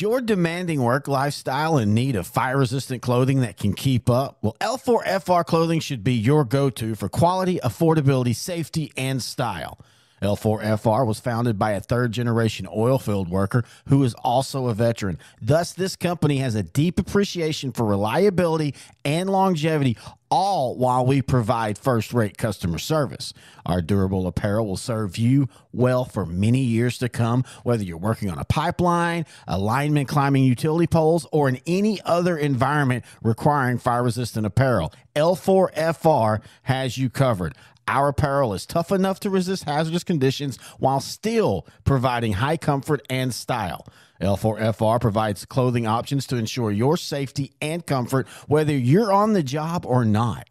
Is your demanding work lifestyle in need of fire-resistant clothing that can keep up? Well, L4FR Clothing should be your go-to for quality, affordability, safety, and style. L4FR was founded by a third-generation oil field worker who is also a veteran. Thus, this company has a deep appreciation for reliability and longevity, all while we provide first-rate customer service. Our durable apparel will serve you well for many years to come, whether you're working on a pipeline, a lineman climbing utility poles, or in any other environment requiring fire-resistant apparel. L4FR has you covered. Our apparel is tough enough to resist hazardous conditions while still providing high comfort and style. L4FR provides clothing options to ensure your safety and comfort, whether you're on the job or not.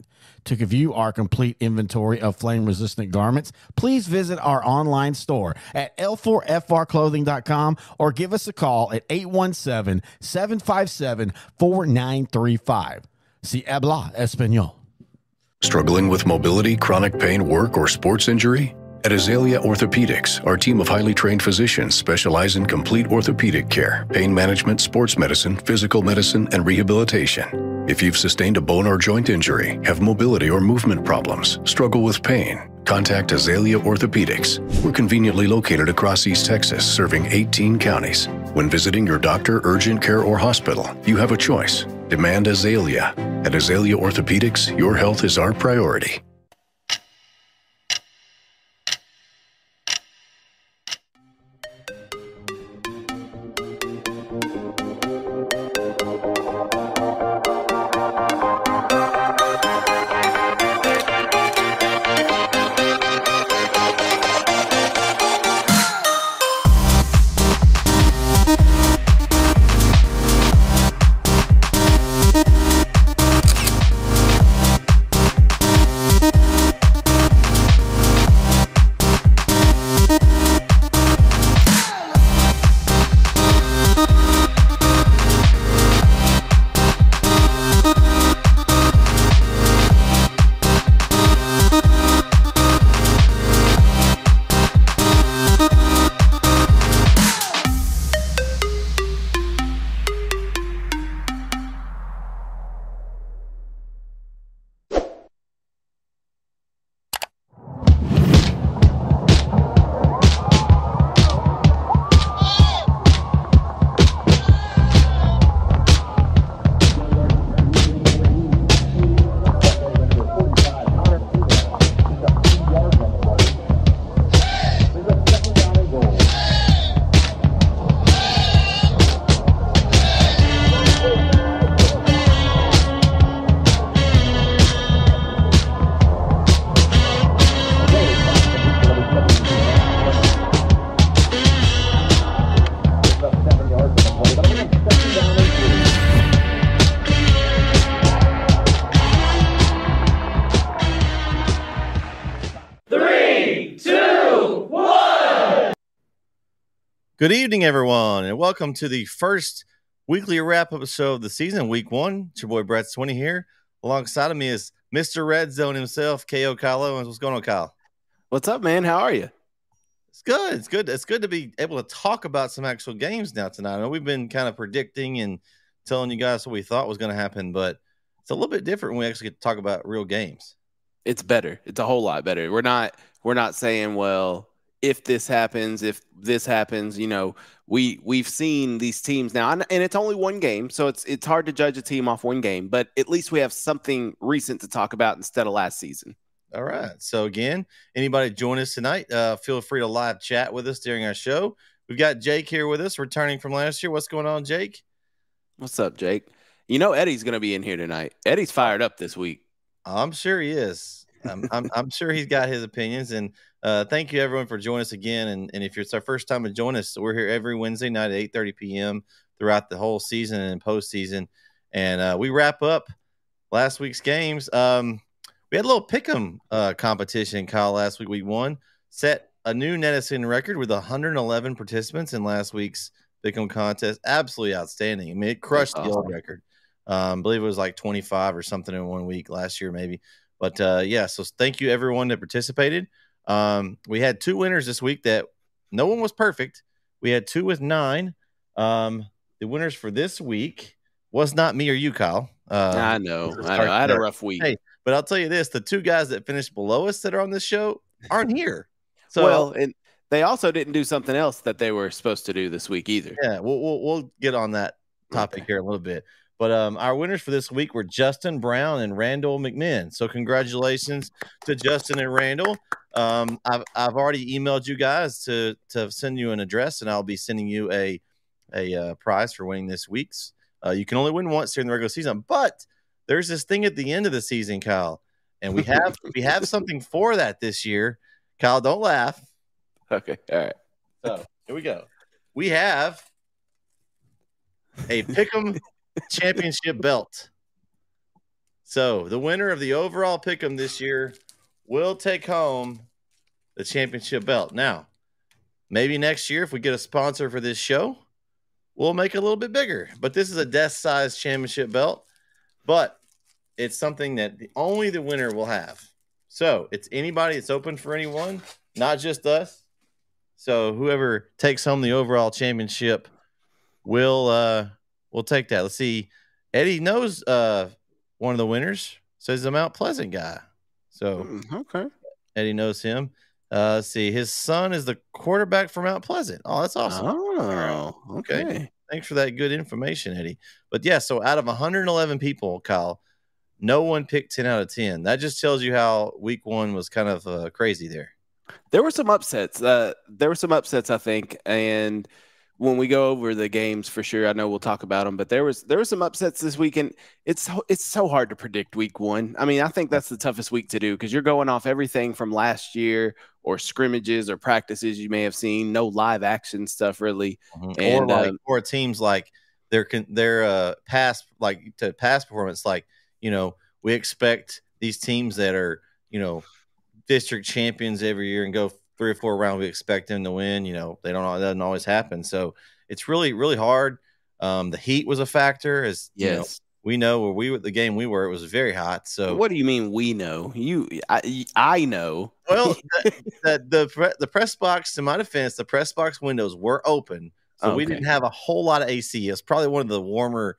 To view our complete inventory of flame-resistant garments, please visit our online store at l4frclothing.com or give us a call at 817-757-4935. Si habla español. Struggling with mobility, chronic pain, work, or sports injury? At Azalea Orthopedics, our team of highly trained physicians specialize in complete orthopedic care, pain management, sports medicine, physical medicine, and rehabilitation. If you've sustained a bone or joint injury, have mobility or movement problems, struggle with pain, contact Azalea Orthopedics. We're conveniently located across East Texas, serving 18 counties. When visiting your doctor, urgent care, or hospital, you have a choice. Demand Azalea. At Azalea Orthopedics, your health is our priority. Good evening, everyone, and welcome to the first weekly wrap episode of the season, week one. It's your boy, Brett Swinney here. Alongside of me is Mr. Red Zone himself, K.O. Kyle Owens. What's going on, Kyle? What's up, man? How are you? It's good. It's good. It's good to be able to talk about some actual games now tonight. I know we've been kind of predicting and telling you guys what we thought was going to happen, but it's a little bit different when we actually get to talk about real games. It's better. It's a whole lot better. We're not saying, well, if this happens, if this happens, you know, we've seen these teams now, and it's only one game, so it's hard to judge a team off one game, but at least we have something recent to talk about instead of last season. All right. So again, anybody join us tonight, feel free to live chat with us during our show. We've got Jake here with us, returning from last year. What's going on, Jake? What's up, Jake? You know, Eddie's going to be in here tonight. Eddie's fired up this week. I'm sure he is. I'm sure he's got his opinions, and thank you, everyone, for joining us again. And if it's our first time to join us, we're here every Wednesday night at 8:30 p.m. throughout the whole season and postseason. And we wrap up last week's games. We had a little pick'em competition, Kyle, last week. We won, set a new Netison record with 111 participants in last week's pick'em contest. Absolutely outstanding. I mean, it crushed the old record. I believe it was like 25 or something in one week last year, maybe. But yeah, so thank you, everyone, that participated. We had two winners this week that no one was perfect. We had two with 9. The winners for this week was not me or you, Kyle. I know. I had a rough week. Hey, but I'll tell you this. The two guys that finished below us that are on this show aren't here. So, well, and they also didn't do something else that they were supposed to do this week either. Yeah, we'll get on that topic here in a little bit. But our winners for this week were Justin Brown and Randall McMinn. So congratulations to Justin and Randall. I've already emailed you guys to send you an address, and I'll be sending you a prize for winning this week's. You can only win once during the regular season, but there's this thing at the end of the season, Kyle, and we have something for that this year. Kyle, don't laugh. Okay, all right. So here we go. We have a Pick'em championship belt. So the winner of the overall Pick'em this year will take home the championship belt. Now, maybe next year if we get a sponsor for this show, we'll make it a little bit bigger. But this is a desk-sized championship belt, but it's something that only the winner will have. So it's anybody. It's open for anyone, not just us. So whoever takes home the overall championship will take that. Let's see. Eddie knows one of the winners. So he's a Mount Pleasant guy. So okay, Eddie knows him. Let's see. His son is the quarterback for Mount Pleasant. Oh, that's awesome. Oh, okay. Thanks for that good information, Eddie. But yeah, so out of 111 people, Kyle, no one picked 10 out of 10. That just tells you how week one was kind of crazy there. There were some upsets. I think. And when we go over the games for sure, I know we'll talk about them, but there were some upsets this week, and it's so hard to predict week one. I mean, I think that's the toughest week to do because you're going off everything from last year or scrimmages or practices you may have seen, no live action stuff really. Mm-hmm. And or teams like their past, like to past performance, like, you know, we expect these teams that are, you know, district champions every year and go 3 or 4 rounds. We expect them to win. You know, they don't. That doesn't always happen. So it's really, really hard. The heat was a factor, as yes, you know, we know where we were. The game we were, it was very hot. So what do you mean we know? I know. Well, the press box. To my defense, the press box windows were open, so okay, we didn't have a whole lot of AC. It's probably one of the warmer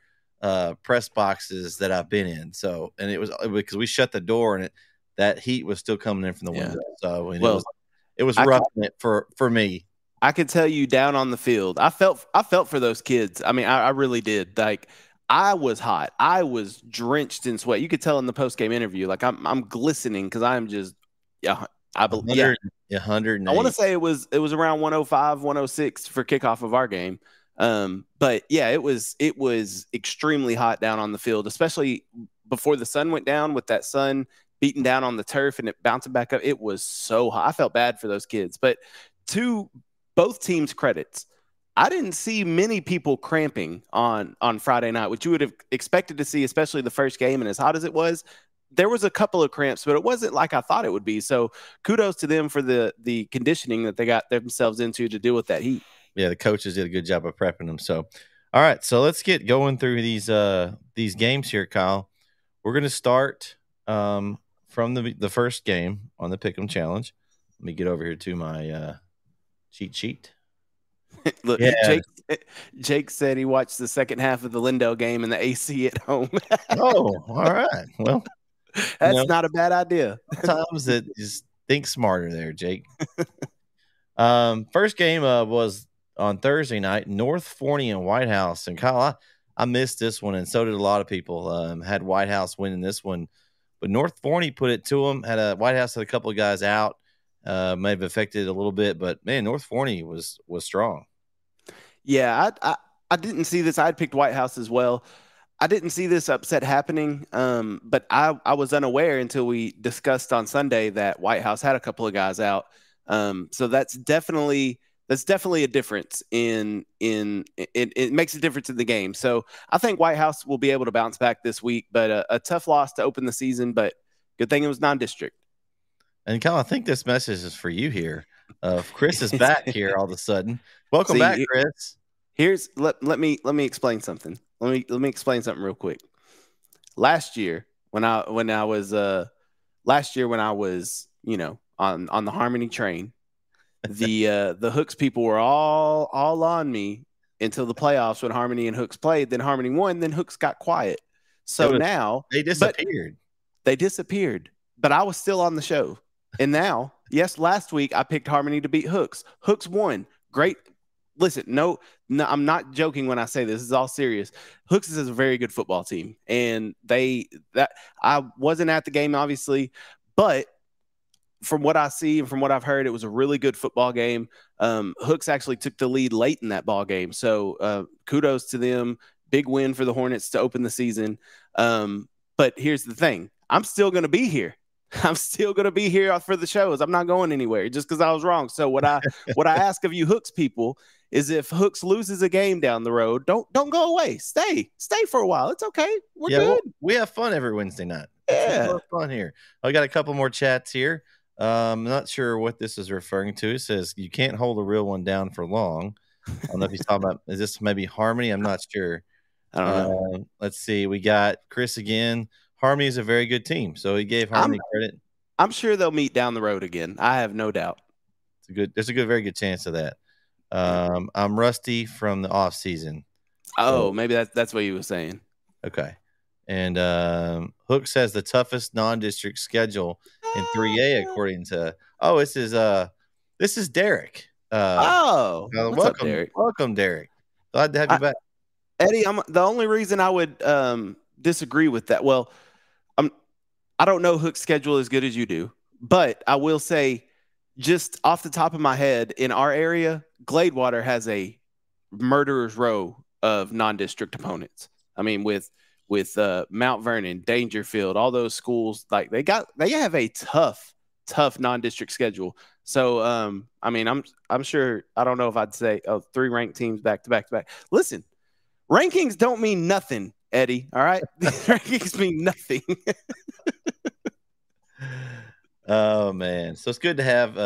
press boxes that I've been in. So, and it was because we shut the door, and that heat was still coming in from the window. So, and it was rough for me. I could tell you down on the field, I felt for those kids. I mean, I really did. Like, I was hot. I was drenched in sweat. You could tell in the post game interview, like I'm glistening because I'm just, yeah, I believe. Yeah, 100. I want to say it was around 105, 106 for kickoff of our game. But yeah, it was extremely hot down on the field, especially before the sun went down, with that sun beaten down on the turf and it bouncing back up. It was so hot. I felt bad for those kids. But to both teams' credits, I didn't see many people cramping on Friday night, which you would have expected to see, especially the first game. And as hot as it was, there was a couple of cramps, but it wasn't like I thought it would be. So kudos to them for the conditioning that they got themselves into to deal with that heat. Yeah, the coaches did a good job of prepping them. So, all right, so let's get going through these games here, Kyle. We're going to start from the first game on the Pick'em Challenge. Let me get over here to my cheat sheet. Look, yeah. Jake said he watched the second half of the Lindale game in the AC at home. Oh, all right. Well, that's not a bad idea. Sometimes it just think smarter there, Jake. First game was on Thursday night, North Forney and White House. And Kyle, I missed this one, and so did a lot of people. Had White House winning this one, but North Forney put it to them. White House had a couple of guys out, may have affected a little bit, but man, North Forney was strong. Yeah, I didn't see this. I had picked White House as well. I didn't see this upset happening, but I was unaware until we discussed on Sunday that White House had a couple of guys out. So that's definitely a difference it makes a difference in the game. So I think White House will be able to bounce back this week, but a tough loss to open the season, but good thing it was non-district. And Kyle, I think this message is for you here. Chris is back here all of a sudden. Welcome back, Chris. Here's let me explain something. Let me explain something real quick. Last year when I was, you know, on the Harmony train, the Hooks people were all on me until the playoffs when Harmony and Hooks played. Then Harmony won, then Hooks got quiet. So now they disappeared. They disappeared, but I was still on the show. And now, yes, last week I picked Harmony to beat Hooks. Hooks won. Great. Listen, no, I'm not joking when I say this. This is all serious. Hooks is a very good football team, and I wasn't at the game, obviously, but from what I see and from what I've heard, it was a really good football game. Hooks actually took the lead late in that ball game, so kudos to them. Big win for the Hornets to open the season. But here's the thing. I'm still going to be here. I'm still going to be here for the shows. I'm not going anywhere just because I was wrong. So what I ask of you Hooks people is if Hooks loses a game down the road, don't go away. Stay for a while. It's okay. We're good. Well, we have fun every Wednesday night. Yeah. It's fun here. I got a couple more chats here. I'm not sure what this is referring to. It says you can't hold a real one down for long. I don't know if he's talking about, is this maybe Harmony? I'm not sure. I don't know. Let's see. We got Chris again. Harmony is a very good team, so he gave Harmony credit. I'm sure they'll meet down the road again. I have no doubt. It's a good. There's a good, very good chance of that. I'm rusty from the off season. Oh, so maybe that's what you were saying. Okay. And Hooks has the toughest non-district schedule in 3A, according to. Oh, this is Derek. Welcome, Derek. Welcome, Derek. Glad to have you back, Eddie. The only reason I would disagree with that. Well, I don't know Hook's schedule as good as you do, but I will say just off the top of my head in our area, Gladewater has a murderer's row of non-district opponents. I mean, with Mount Vernon, Dangerfield, all those schools, like they have a tough non-district schedule. So, I mean, I'm sure, I don't know if I'd say, oh, 3 ranked teams back to back to back. Listen, rankings don't mean nothing, Eddie. All right. Rankings mean nothing. Oh, man. So it's good to have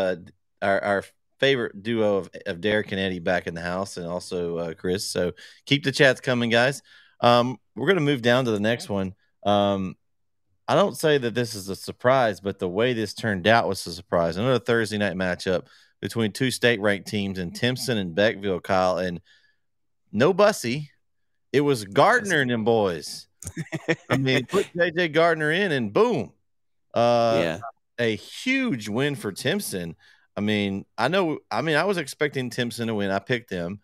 our favorite duo of Derek and Eddie back in the house, and also Chris. So keep the chats coming, guys. We're going to move down to the next one. I don't say that this is a surprise, but the way this turned out was a surprise. Another Thursday night matchup between 2 state-ranked teams in Timpson and Beckville, Kyle. And no Bussey. It was Gardner and them boys. I mean, put JJ Gardner in and boom. A huge win for Timpson. I mean, I was expecting Timpson to win. I picked them.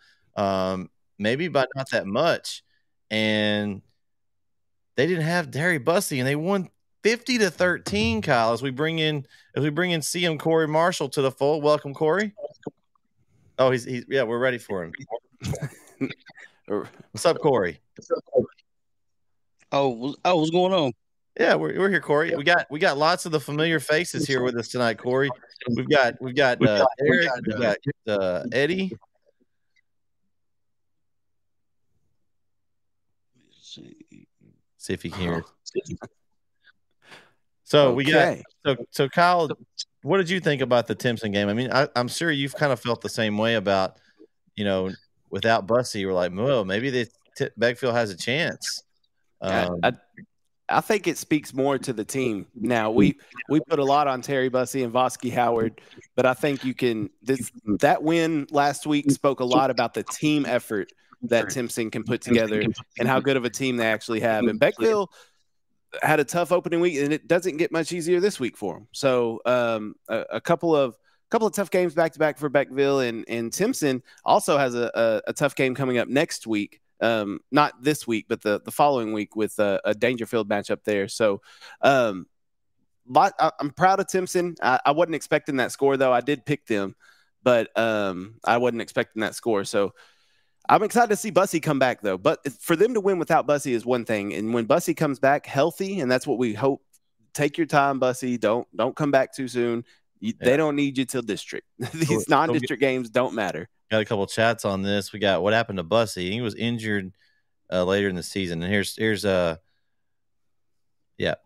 Maybe by not that much. And they didn't have Dairy Bussey, and they won 50-13, Kyle, as we bring in CM Corey Marshall to the fold. Welcome, Corey. Oh, he's yeah, we're ready for him. What's up, Corey? Oh, what's going on? Yeah, we're here, Corey. We got lots of the familiar faces here with us tonight, Corey. We've got Eric, we got Eddie. See if he can hear. So okay. So Kyle, what did you think about the Timpson game? I mean, I'm sure you've kind of felt the same way about, you know, without Bussey, we're like, well, maybe Beckville has a chance. I think it speaks more to the team. Now, we put a lot on Terry Bussey and Vosky Howard, but I think you can that win last week spoke a lot about the team effort that Timpson can put together and how good of a team they actually have. And Beckville had a tough opening week, and it doesn't get much easier this week for them. So a couple of tough games back-to-back for Beckville, and Timpson also has a tough game coming up next week. Not this week, but the following week with a Dangerfield matchup there. So I'm proud of Timpson. I wasn't expecting that score, though. I did pick them, but I wasn't expecting that score. So I'm excited to see Bussey come back, though. But for them to win without Bussey is one thing. And when Bussey comes back healthy, and that's what we hope, take your time, Bussey. Don't come back too soon. They don't need you till district. These non-district games don't matter. Got a couple chats on this. We got what happened to Bussey. He was injured later in the season. And here's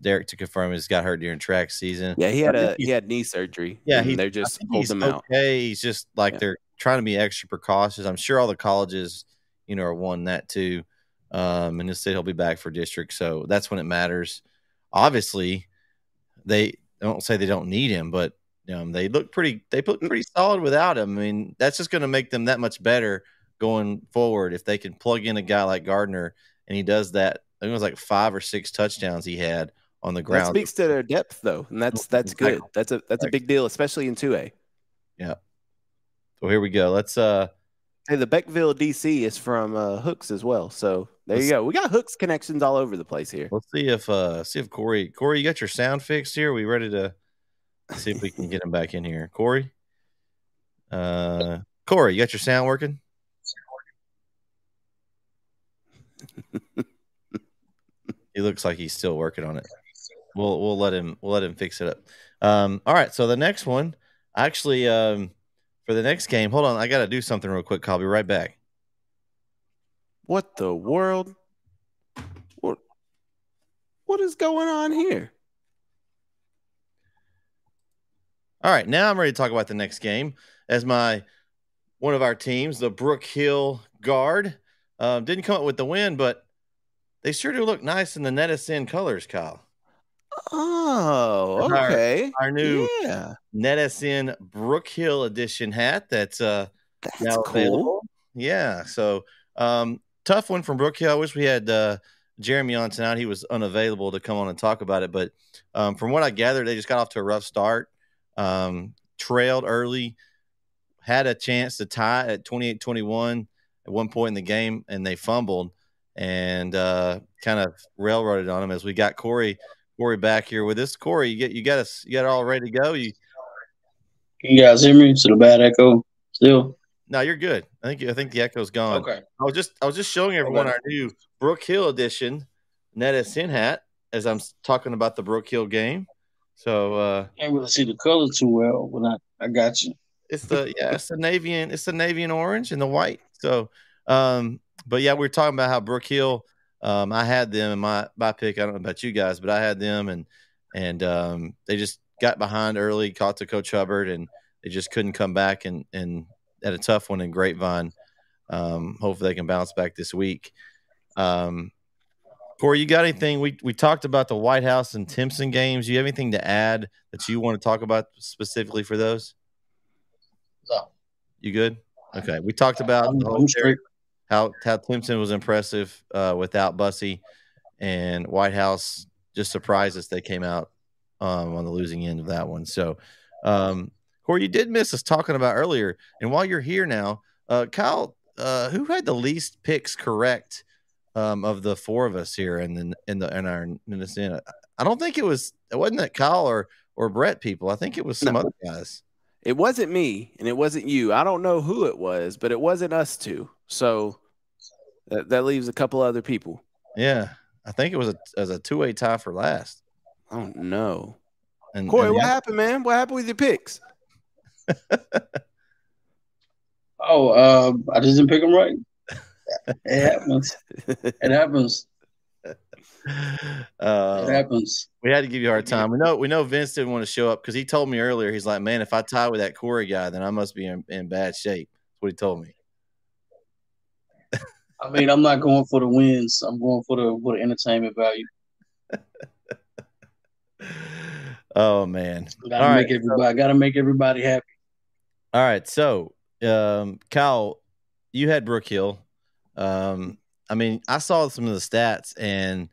Derek to confirm he's got hurt during track season. Yeah, he had knee surgery. Yeah, they're just holding him out. Okay, he's just like they're trying to be extra precautious. I'm sure all the colleges, you know, are wanting that too. And just said he'll be back for district, so that's when it matters. Obviously, they don't say they don't need him, but they look pretty solid without him. I mean, that's just going to make them that much better going forward, if they can plug in a guy like Gardner and he does that, I think it was like 5 or 6 touchdowns he had on the ground. That speaks to their depth, though, and that's good. That's a big deal, especially in 2A. Yeah. So here we go. Let's hey, the Beckville DC is from Hooks as well. So there you go. We got Hooks connections all over the place here. Let's see if Corey, you got your sound fixed here? Are we ready to see if we can get him back in here? Corey, you got your sound working? He looks like he's still working on it. We'll let him fix it up. All right. So the next one, actually, for the next game, hold on. I got to do something real quick. I'll be right back. What the world? What is going on here? All right. Now I'm ready to talk about the next game. As one of our teams, the Brook Hill Guard, didn't come up with the win, but they sure do look nice in the NetSN colors, Kyle. Oh, okay. Our new NetSN Brook Hill edition hat. That's now cool. Available. Yeah. So tough one from Brook Hill. I wish we had Jeremy on tonight. He was unavailable to come on and talk about it. But from what I gathered, they just got off to a rough start. Trailed early, had a chance to tie at 28-21 at one point in the game, and they fumbled. And kind of railroaded on him as we got Corey back here with us. Corey, you got it all ready to go. You guys hear me? Is it a bad echo still? No, you're good. I think the echo's gone. Okay. I was just showing everyone our new Brook Hill edition NetSN hat as I'm talking about the Brook Hill game. So can't really see the color too well, but I got you. It's the navy and orange and the white. So but yeah, we were talking about how Brook Hill, I had them in my pick. I don't know about you guys, but I had them, and they just got behind early, caught to Coach Hubbard, and they just couldn't come back and had a tough one in Grapevine. Hopefully they can bounce back this week. Corey, you got anything? We talked about the White House and Timpson games. Do you have anything to add that you want to talk about specifically for those? No. You good? Okay. We talked about the whole how Timpson was impressive without Bussey, and White House just surprised us. They came out on the losing end of that one. So, Corey, you did miss us talking about earlier. And while you're here now, Kyle, who had the least picks correct of the four of us here in our I don't think it wasn't that Kyle or Brett people. I think it was some other guys. It wasn't me, and it wasn't you. I don't know who it was, but it wasn't us two. So that leaves a couple other people. Yeah, I think it was a 2-way tie for last. Oh no, Corey, what happened, man? What happened with your picks? I just didn't pick them right. It happens. It happens. It happens. We had to give you a hard time. We know Vince didn't want to show up because he told me earlier. He's like, man, if I tie with that Corey guy, then I must be in bad shape. That's what he told me. I mean, I'm not going for the wins. I'm going for the entertainment value. Oh man! Gotta make everybody happy. All right, so Kyle, you had Brook Hill. I mean, I saw some of the stats, and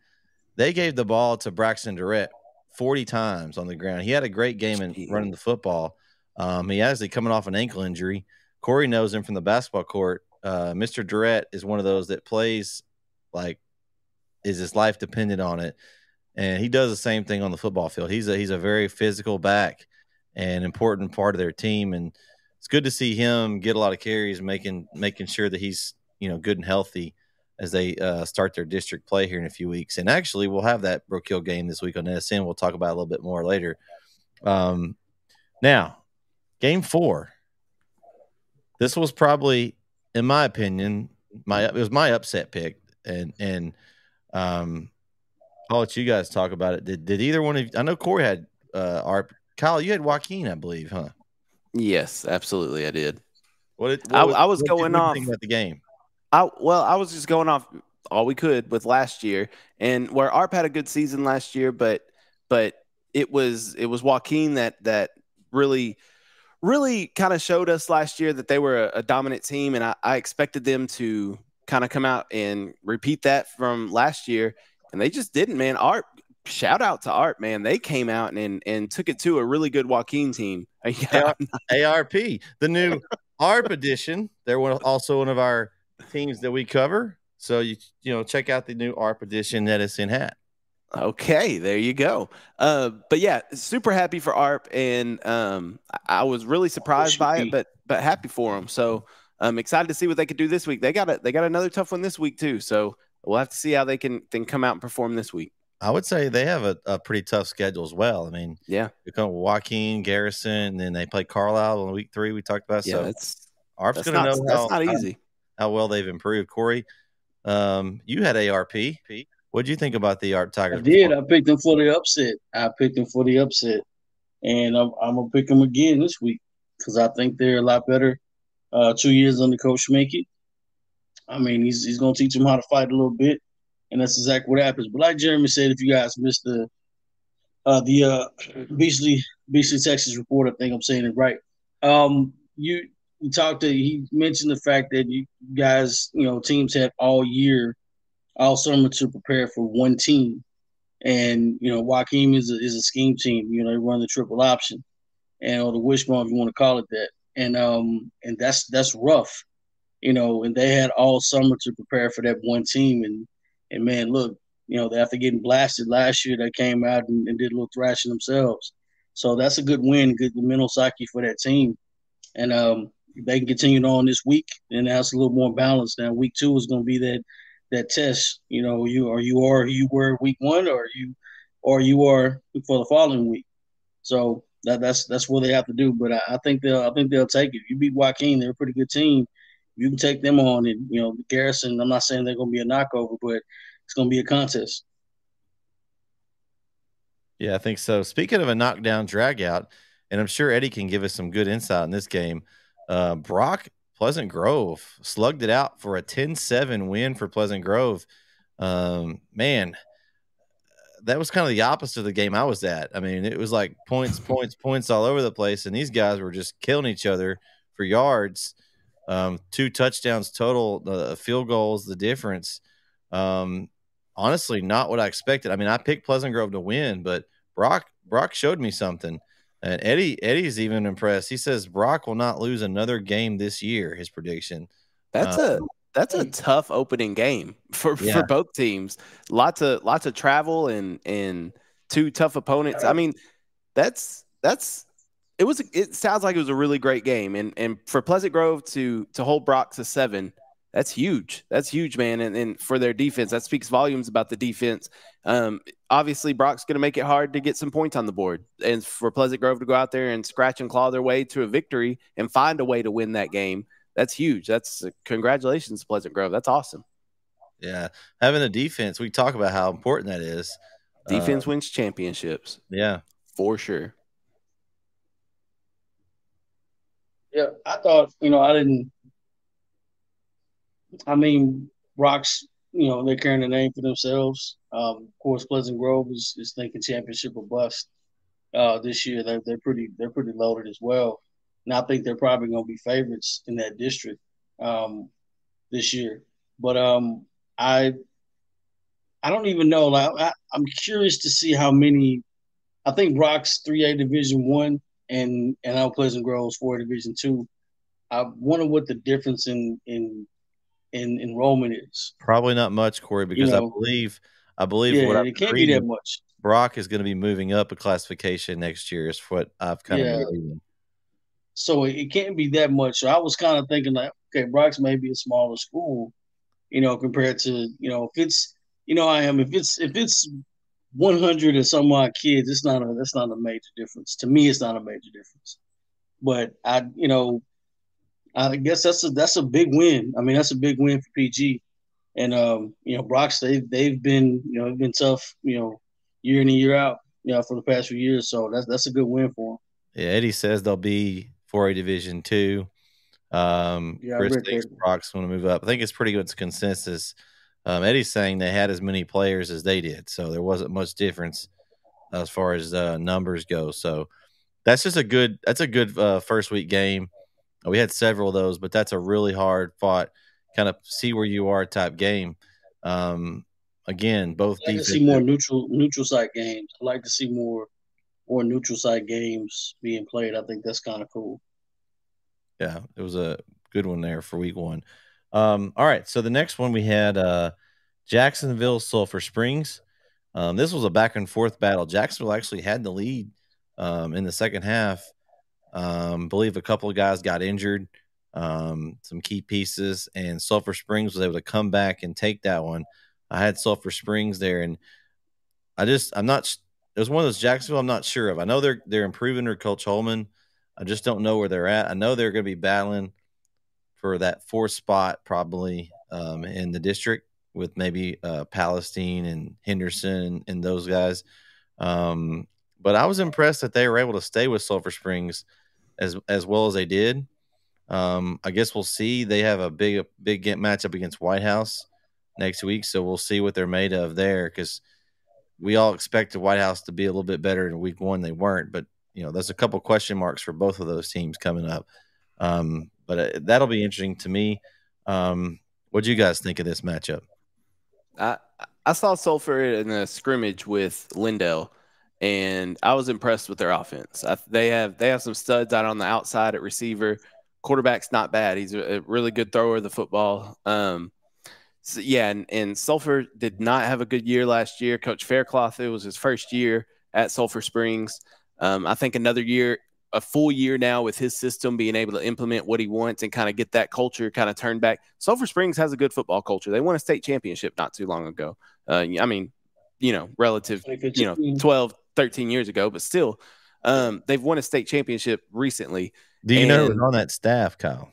they gave the ball to Braxton Durrett 40 times on the ground. He had a great game in running the football. He actually coming off an ankle injury. Corey knows him from the basketball court. Mr. Durrett is one of those that plays like is his life dependent on it, and he does the same thing on the football field. He's a very physical back and important part of their team, and it's good to see him get a lot of carries, making sure that he's good and healthy as they start their district play here in a few weeks. And actually, we'll have that Brook Hill game this week on NSN. We'll talk about it a little bit more later. Now, game 4. This was probably, in my opinion, it was my upset pick, and I'll let you guys talk about it. Did either one of you? I know Corey had ARP. Kyle, you had Joaquin, I believe, huh? Yes, absolutely, I did. What did you think about the game? I was just going off all we could with last year, and where ARP had a good season last year, but it was Joaquin that really really kind of showed us last year that they were a dominant team, and I expected them to kind of come out and repeat that from last year, and they just didn't, man. ARP, shout out to ARP, man. They came out and took it to a really good Joaquin team. ARP, the new ARP edition. They're also one of our teams that we cover. So, you know, check out the new ARP edition that is in hat. Okay, there you go. But yeah, super happy for ARP, and I was really surprised by it, but happy for them. So I'm excited to see what they could do this week. They got another tough one this week too. So we'll have to see how they can come out and perform this week. I would say they have a pretty tough schedule as well. I mean, yeah, they come with Joaquin, Garrison, and then they play Carlisle on week 3. We talked about. Yeah, so ARP's going to know how well they've improved. Corey, you had ARP. What did you think about the ARP Tigers? I did. I picked them for the upset. And I'm going to pick them again this week because I think they're a lot better. 2 years under Coach Schminke. I mean, he's going to teach them how to fight a little bit, and that's exactly what happens. But like Jeremy said, if you guys missed the Beasley, Texas report, I think I'm saying it right. He mentioned the fact that you guys, you know, teams have all summer to prepare for one team. And, you know, Joaquin is a scheme team. You know, they run the triple option or the wishbone, if you want to call it that. And that's rough, you know, and they had all summer to prepare for that one team. And man, look, you know, after getting blasted last year, they came out and did a little thrashing themselves. So that's a good win, good mental psyche for that team. And they can continue on this week, and that's a little more balanced. Now, week 2 is going to be that test, you know, you were week 1 or you are for the following week. So that's what they have to do. But I think they'll take it. You beat Joaquin, they're a pretty good team. You can take them on, and you know, Garrison, I'm not saying they're going to be a knockover, but it's going to be a contest. Yeah, I think so. Speaking of a knockdown dragout, and I'm sure Eddie can give us some good insight in this game, Brock, Pleasant Grove slugged it out for a 10-7 win for Pleasant Grove. Man, that was kind of the opposite of the game I was at. I mean, it was like points all over the place, and these guys were just killing each other for yards. 2 touchdowns total, field goals, the difference. Honestly, not what I expected. I mean, I picked Pleasant Grove to win, but Brock showed me something. And Eddie's even impressed. He says Brock will not lose another game this year, his prediction. That's a tough opening game for both teams. Lots of travel and 2 tough opponents. I mean, it sounds like it was a really great game, and for Pleasant Grove to hold Brock to 7, that's huge. That's huge, man. And for their defense, that speaks volumes about the defense. Obviously, Brock's going to make it hard to get some points on the board. And for Pleasant Grove to go out there and scratch and claw their way to a victory and find a way to win that game, that's huge. That's congratulations, Pleasant Grove. That's awesome. Yeah. Having a defense, we talk about how important that is. Defense wins championships. Yeah. For sure. Yeah. I thought, you know, Brock's, you know, they're carrying the name for themselves. Of course, Pleasant Grove is thinking championship or bust this year. They're pretty loaded as well, and I think they're probably going to be favorites in that district this year. But I don't even know. Like, I'm curious to see how many. I think Brock's 3A Division 1 and our Pleasant Grove's 4A Division 2. I wonder what the difference in enrollment is. Probably not much, Corey, because you know, I believe yeah, what I'm can't reading, be that much. Brock is going to be moving up a classification next year is what I've kind of been. So it can't be that much. So I was kind of thinking like, okay, Brock's maybe a smaller school, you know, compared to, you know, if it's, you know, if it's 100 or some odd kids, that's not a major difference. To me, it's not a major difference. But I guess that's a big win. I mean, that's a big win for PG, and you know, Brock's they've been, you know, it's been tough, you know, year in and year out, you know, for the past few years. So that's a good win for them. Yeah, Eddie says they'll be 4A Division 2. Chris thinks Brock's going to move up. I think it's pretty good consensus. Eddie's saying they had as many players as they did, so there wasn't much difference as far as numbers go. So that's just a good, that's a good first week game. We had several of those, but that's a really hard fought kind of see where you are type game. Again, both I like to see more neutral side games. I like to see more neutral side games being played. I think that's kind of cool. Yeah, it was a good one there for week one. All right, so the next one we had Jacksonville, Sulphur Springs. This was a back-and-forth battle. Jacksonville actually had the lead in the second half. I believe a couple of guys got injured, some key pieces, and Sulphur Springs was able to come back and take that one. I had Sulphur Springs there, and I'm not – it was one of those Jacksonville I'm not sure of. I know they're improving under Coach Holman. I just don't know where they're at. I know they're going to be battling for that fourth spot probably in the district with maybe Palestine and Henderson and those guys. But I was impressed that they were able to stay with Sulphur Springs as well as they did. I guess we'll see. They have a big matchup against White House next week, so we'll see what they're made of there because we all expected White House to be a little bit better in week one. They weren't, but you know, there's a couple question marks for both of those teams coming up. But that'll be interesting to me. What do you guys think of this matchup? I saw Sulphur in a scrimmage with Lindale, and I was impressed with their offense. They have some studs out on the outside at receiver. Quarterback's not bad. He's a really good thrower of the football. So yeah, and Sulphur did not have a good year last year. Coach Faircloth, it was his first year at Sulphur Springs. I think another year, a full year now with his system, being able to implement what he wants and kind of get that culture kind of turned back. Sulphur Springs has a good football culture. They won a state championship not too long ago. I mean, you know, relative, you know, 12, 13 years ago, but still they've won a state championship recently. Do you know who's on that staff, Kyle?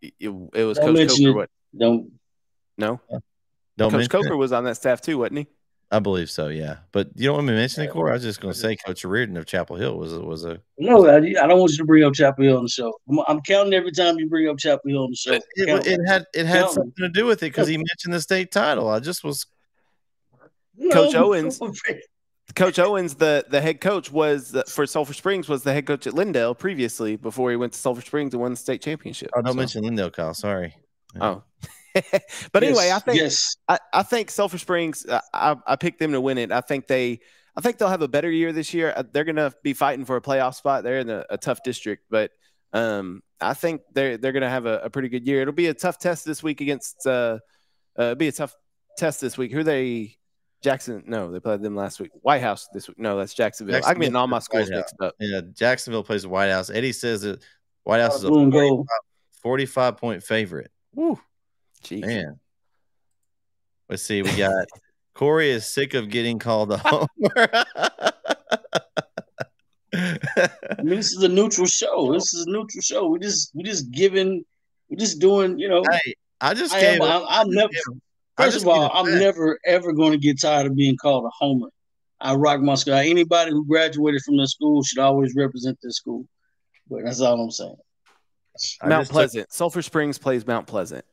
It was Coach Coker. What? Don't. No? Don't Coach Coker was on that staff too, wasn't he? I believe so, yeah. But you don't want me to mention it, Corey? I was just going to say Coach Reardon of Chapel Hill was a – No, I don't want you to bring up Chapel Hill on the show. I'm counting every time you bring up Chapel Hill on the show. It had something to do with it because he mentioned the state title. I just was – Coach Owens, the head coach was for Sulphur Springs, was the head coach at Lindale previously before he went to Sulphur Springs and won the state championship. Oh, don't mention Lindale, Kyle. Sorry. Oh. But anyway, I think Sulphur Springs, I picked them to win it. I think they'll have a better year this year. They're going to be fighting for a playoff spot. They're in a tough district, but I think they're going to have a pretty good year. It'll be a tough test this week against. It'll be a tough test this week. Who are they? Jackson? No, they played them last week. White House this week? No, that's Jacksonville. I can get all my schools mixed up. Yeah, Jacksonville plays White House. Eddie says that White House is a 45-point favorite. Woo. Jeez. Man, let's see. We got Corey is sick of getting called a homer. I mean, this is a neutral show. This is a neutral show. We're just doing. You know, hey, I'm never ever going to get tired of being called a homer. I rock my school. Anybody who graduated from the school should always represent this school. But that's all I'm saying. Mount Pleasant. Sulphur Springs plays Mount Pleasant.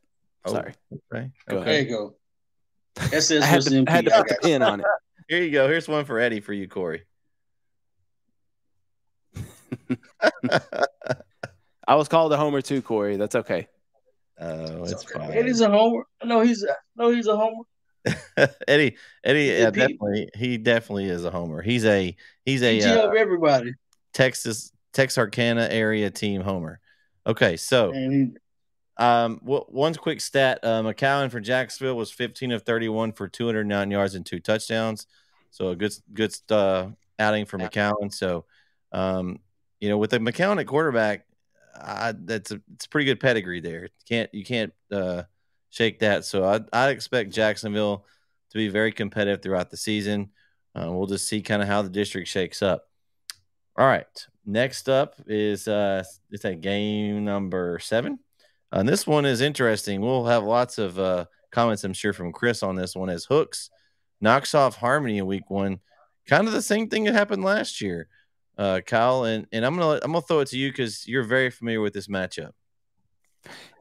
Oh, sorry. Okay. There you go. I had to put the pin on it. Here you go. Here's one for Eddie for you, Corey. I was called a homer too, Corey. That's okay. Oh, it's fine. Eddie's a homer. No, he's a homer. Eddie, yeah, he definitely is a homer. He's everybody. Texarkana area team homer. Okay, so. One quick stat, McCowan for Jacksonville was 15 of 31 for 209 yards and 2 touchdowns. So a good outing for McCowan. So, you know, with the McCowan at quarterback, it's a pretty good pedigree there. You can't shake that. So I expect Jacksonville to be very competitive throughout the season. We'll just see kind of how the district shakes up. All right. Next up is, it's at game number 7. And this one is interesting. We'll have lots of comments, I'm sure, from Chris on this one. As Hooks knocks off Harmony in week one, kind of the same thing that happened last year, Kyle. And I'm gonna throw it to you because you're very familiar with this matchup.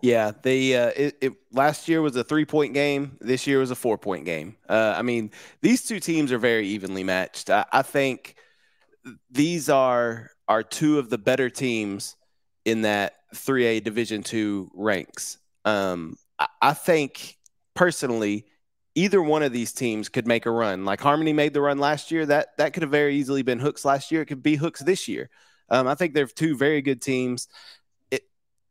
Yeah, last year was a 3-point game. This year was a 4-point game. I mean, these two teams are very evenly matched. I think these are. are two of the better teams in that 3A Division II ranks. I think personally, either one of these teams could make a run. Like Harmony made the run last year. That could have very easily been Hooks last year. It could be Hooks this year. I think they're two very good teams.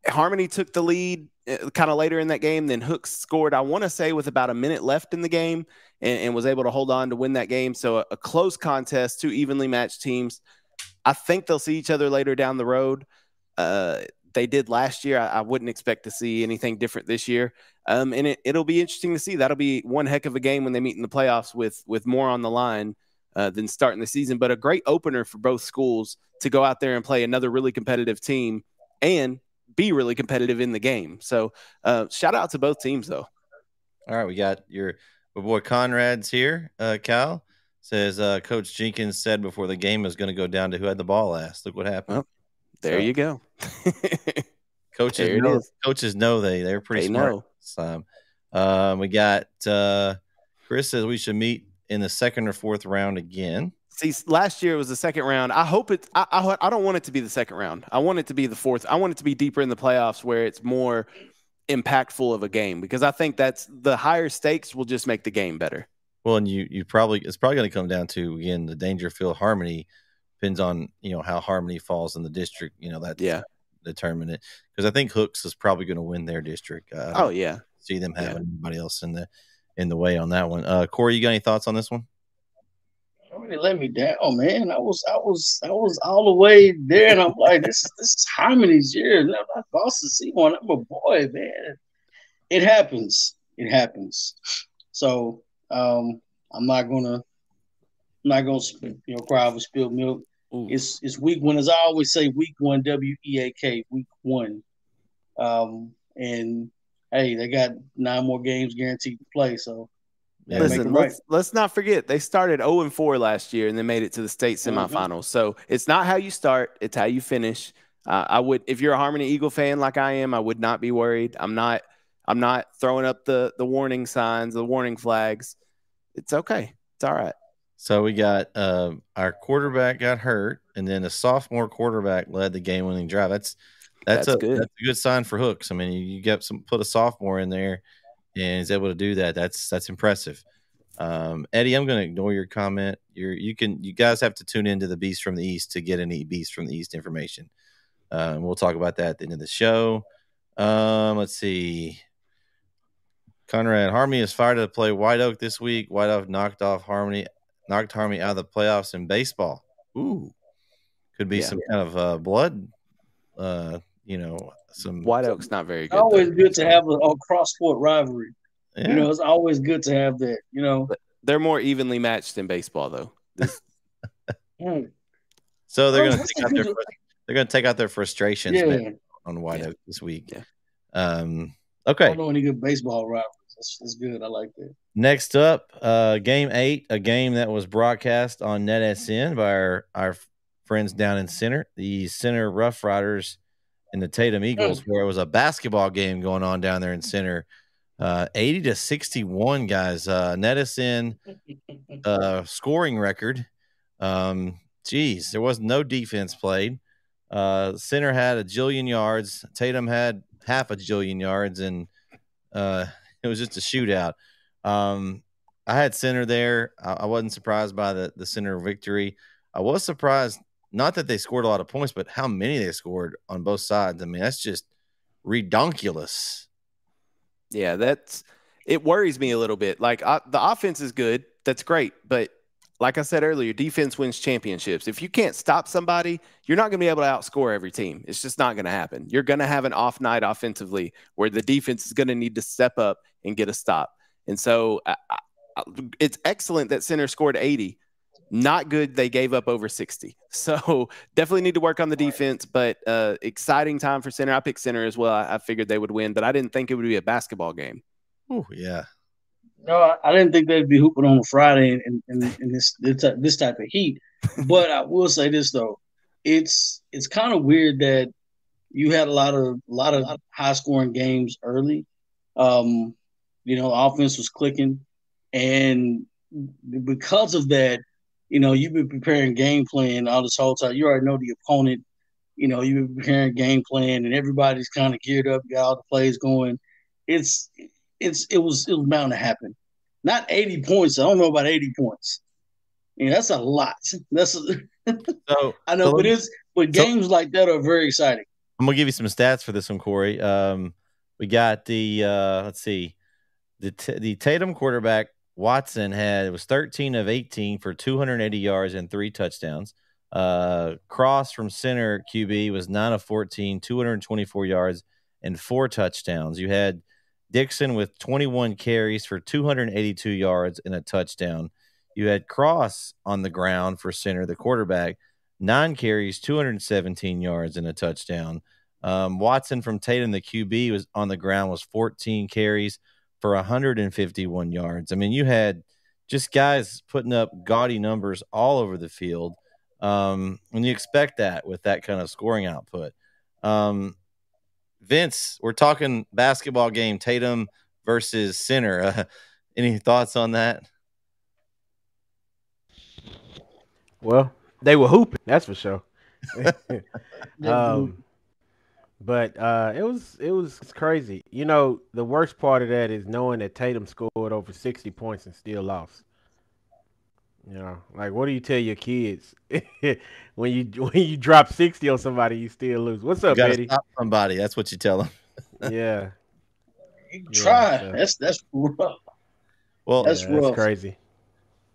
Harmony took the lead kind of later in that game. Then Hooks scored, I want to say, with about a minute left in the game and was able to hold on to win that game. So a close contest, two evenly matched teams. I think they'll see each other later down the road. They did last year. I wouldn't expect to see anything different this year. And it'll be interesting to see. That'll be one heck of a game when they meet in the playoffs with more on the line than starting the season. But a great opener for both schools to go out there and play another really competitive team and be really competitive in the game. So shout out to both teams, though. All right. We got your boy Conrad's here. Kyle says Coach Jenkins said before the game was going to go down to who had the ball last. Look what happened. Well, there you go. Coaches know they're pretty smart this time. We got Chris says we should meet in the second or fourth round again. See, last year it was the second round. I hope it. I don't want it to be the second round. I want it to be the fourth. I want it to be deeper in the playoffs where it's more impactful of a game, because I think that's the higher stakes will just make the game better. Well, and it's probably going to come down to, again, the Dangerfield Harmony. Depends on, you know, how Harmony falls in the district. You know, that's determinant, because I think Hooks is probably going to win their district. See them having anybody else in the way on that one. Corey, you got any thoughts on this one? Somebody let me down, man. I was all the way there, and I'm like, this is Harmony's year. Never lost to see one. I'm a boy, man. It happens. It happens. So I'm not gonna cry over spilled milk. Ooh. It's week one. As I always say, week one, W-E-A-K, week one. And hey, they got 9 more games guaranteed to play. So listen, let's not forget they started 0-4 last year and then made it to the state semifinals. Mm-hmm. So it's not how you start, it's how you finish. If you're a Harmony Eagle fan like I am, I would not be worried. I'm not throwing up the warning signs, the warning flags. It's okay. It's all right. So we got our quarterback got hurt, and then a sophomore quarterback led the game-winning drive. That's a good sign for Hooks. I mean, you get put a sophomore in there, and is able to do that. That's impressive. Eddie, I'm going to ignore your comment. You guys have to tune into the Beast from the East to get any Beast from the East information. And we'll talk about that at the end of the show. Let's see. Conrad, Harmony is fired to play White Oak this week. White Oak knocked Harmony out of the playoffs in baseball. Ooh, could be some kind of blood. White Oak's not very good. It's always good to have a cross-sport rivalry. Yeah. You know, it's always good to have that. You know, but they're more evenly matched in baseball, though. So they're going to take out their frustrations on White Oak this week. Yeah. Okay. I don't know any good baseball rivalries. That's good. I like that. Next up, Game 8, a game that was broadcast on NetSN by our friends down in Center, the Center Rough Riders and the Tatum Eagles, where it was a basketball game going on down there in Center. 80-61, guys. NetSN scoring record. Geez, there was no defense played. Center had a jillion yards. Tatum had half a jillion yards, and it was just a shootout. I had Center there. I wasn't surprised by the Center victory. I was surprised, not that they scored a lot of points, but how many they scored on both sides. I mean, that's just redonkulous. Yeah, it worries me a little bit. Like, the offense is good. That's great. But like I said earlier, defense wins championships. If you can't stop somebody, you're not going to be able to outscore every team. It's just not going to happen. You're going to have an off night offensively where the defense is going to need to step up and get a stop. And so it's excellent that Center scored 80. Not good they gave up over 60. So definitely need to work on the defense, but exciting time for Center. I picked Center as well. I figured they would win, but I didn't think it would be a basketball game. Oh, yeah. No, I didn't think they'd be hooping on a Friday in this type of heat. But I will say this, though. It's kind of weird that you had a lot of high-scoring games early. Offense was clicking. And because of that, you know, you've been preparing game plan all this whole time. You already know the opponent. You know, you've been preparing game plan, and everybody's kind of geared up. Got all the plays going. It was bound to happen. Not 80 points. I don't know about 80 points. Yeah, that's a lot. But games like that are very exciting. I'm gonna give you some stats for this one, Corey. We got the the Tatum quarterback Watson was 13 of 18 for 280 yards and 3 touchdowns. Cross from Center QB was 9 of 14, 224 yards and 4 touchdowns. You had Dixon with 21 carries for 282 yards and a touchdown. You had Cross on the ground for Center, the quarterback, 9 carries, 217 yards, and a touchdown. Watson from Tatum, the QB, was on the ground, was 14 carries for 151 yards. I mean, you had just guys putting up gaudy numbers all over the field, and you expect that with that kind of scoring output. Vince, we're talking basketball game, Tatum versus Center. Any thoughts on that? Well, they were hooping, that's for sure. But it was crazy. You know, the worst part of that is knowing that Tatum scored over 60 points and still lost. You know, like, what do you tell your kids when you drop 60 on somebody, you still lose? What's up, Eddie? Stop somebody. That's what you tell them. Yeah. You try. Yeah, so. That's rough. Well, that's rough. Crazy.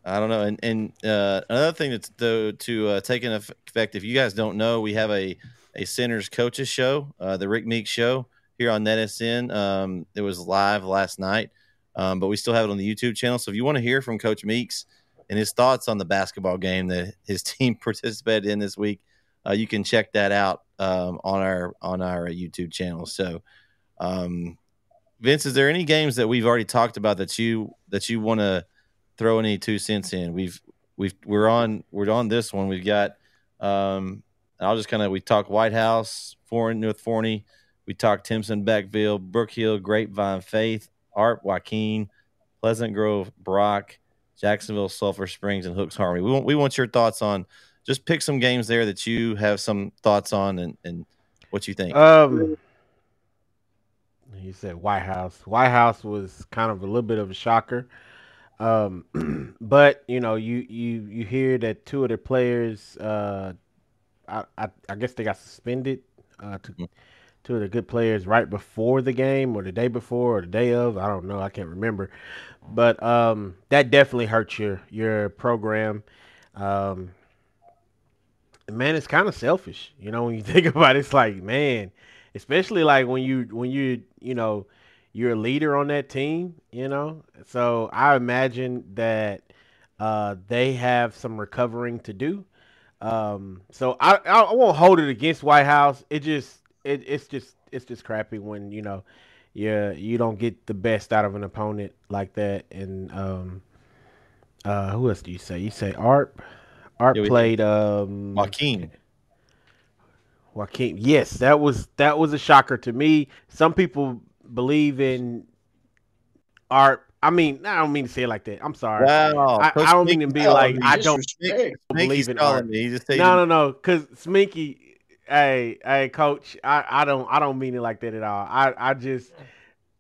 I don't know. And another thing that's, though, to take an effect, if you guys don't know, we have a Center's Coaches show, the Rick Meek show here on NetSN. It was live last night, but we still have it on the YouTube channel. So if you want to hear from Coach Meeks and his thoughts on the basketball game that his team participated in this week, you can check that out on our YouTube channel. So, Vince, is there any games that we've already talked about that you want to throw any 2 cents in? We're on this one. We've got we talk White House, North Forney. We talk Timpson, Beckville, Brook Hill, Grapevine, Faith, ARP, Joaquin, Pleasant Grove, Brock, Jacksonville, Sulphur Springs, and Hooks, Harmony. We want your thoughts on. Just pick some games there that you have some thoughts on and what you think. You said White House. White House was kind of a little bit of a shocker. But you know, you hear that two of the players, I guess they got suspended, two of the good players right before the game or the day before or the day of, I don't know. I can't remember, but, that definitely hurts your program. Man, it's kind of selfish, you know, when you think about it, it's like, man, especially like when you, you know, you're a leader on that team, you know? So I imagine that they have some recovering to do. So I won't hold it against White House. It's just crappy when, you know, you don't get the best out of an opponent like that. And who else do you say? You say ARP? ARP played Joaquin. Joaquin, yes, that was a shocker to me. Some people believe in ARP. I mean, I don't mean to say it like that. I'm sorry. Wow. I don't mean to be like, I don't believe in ARP. No. Because Sminky, hey, coach, I don't mean it like that at all. I just,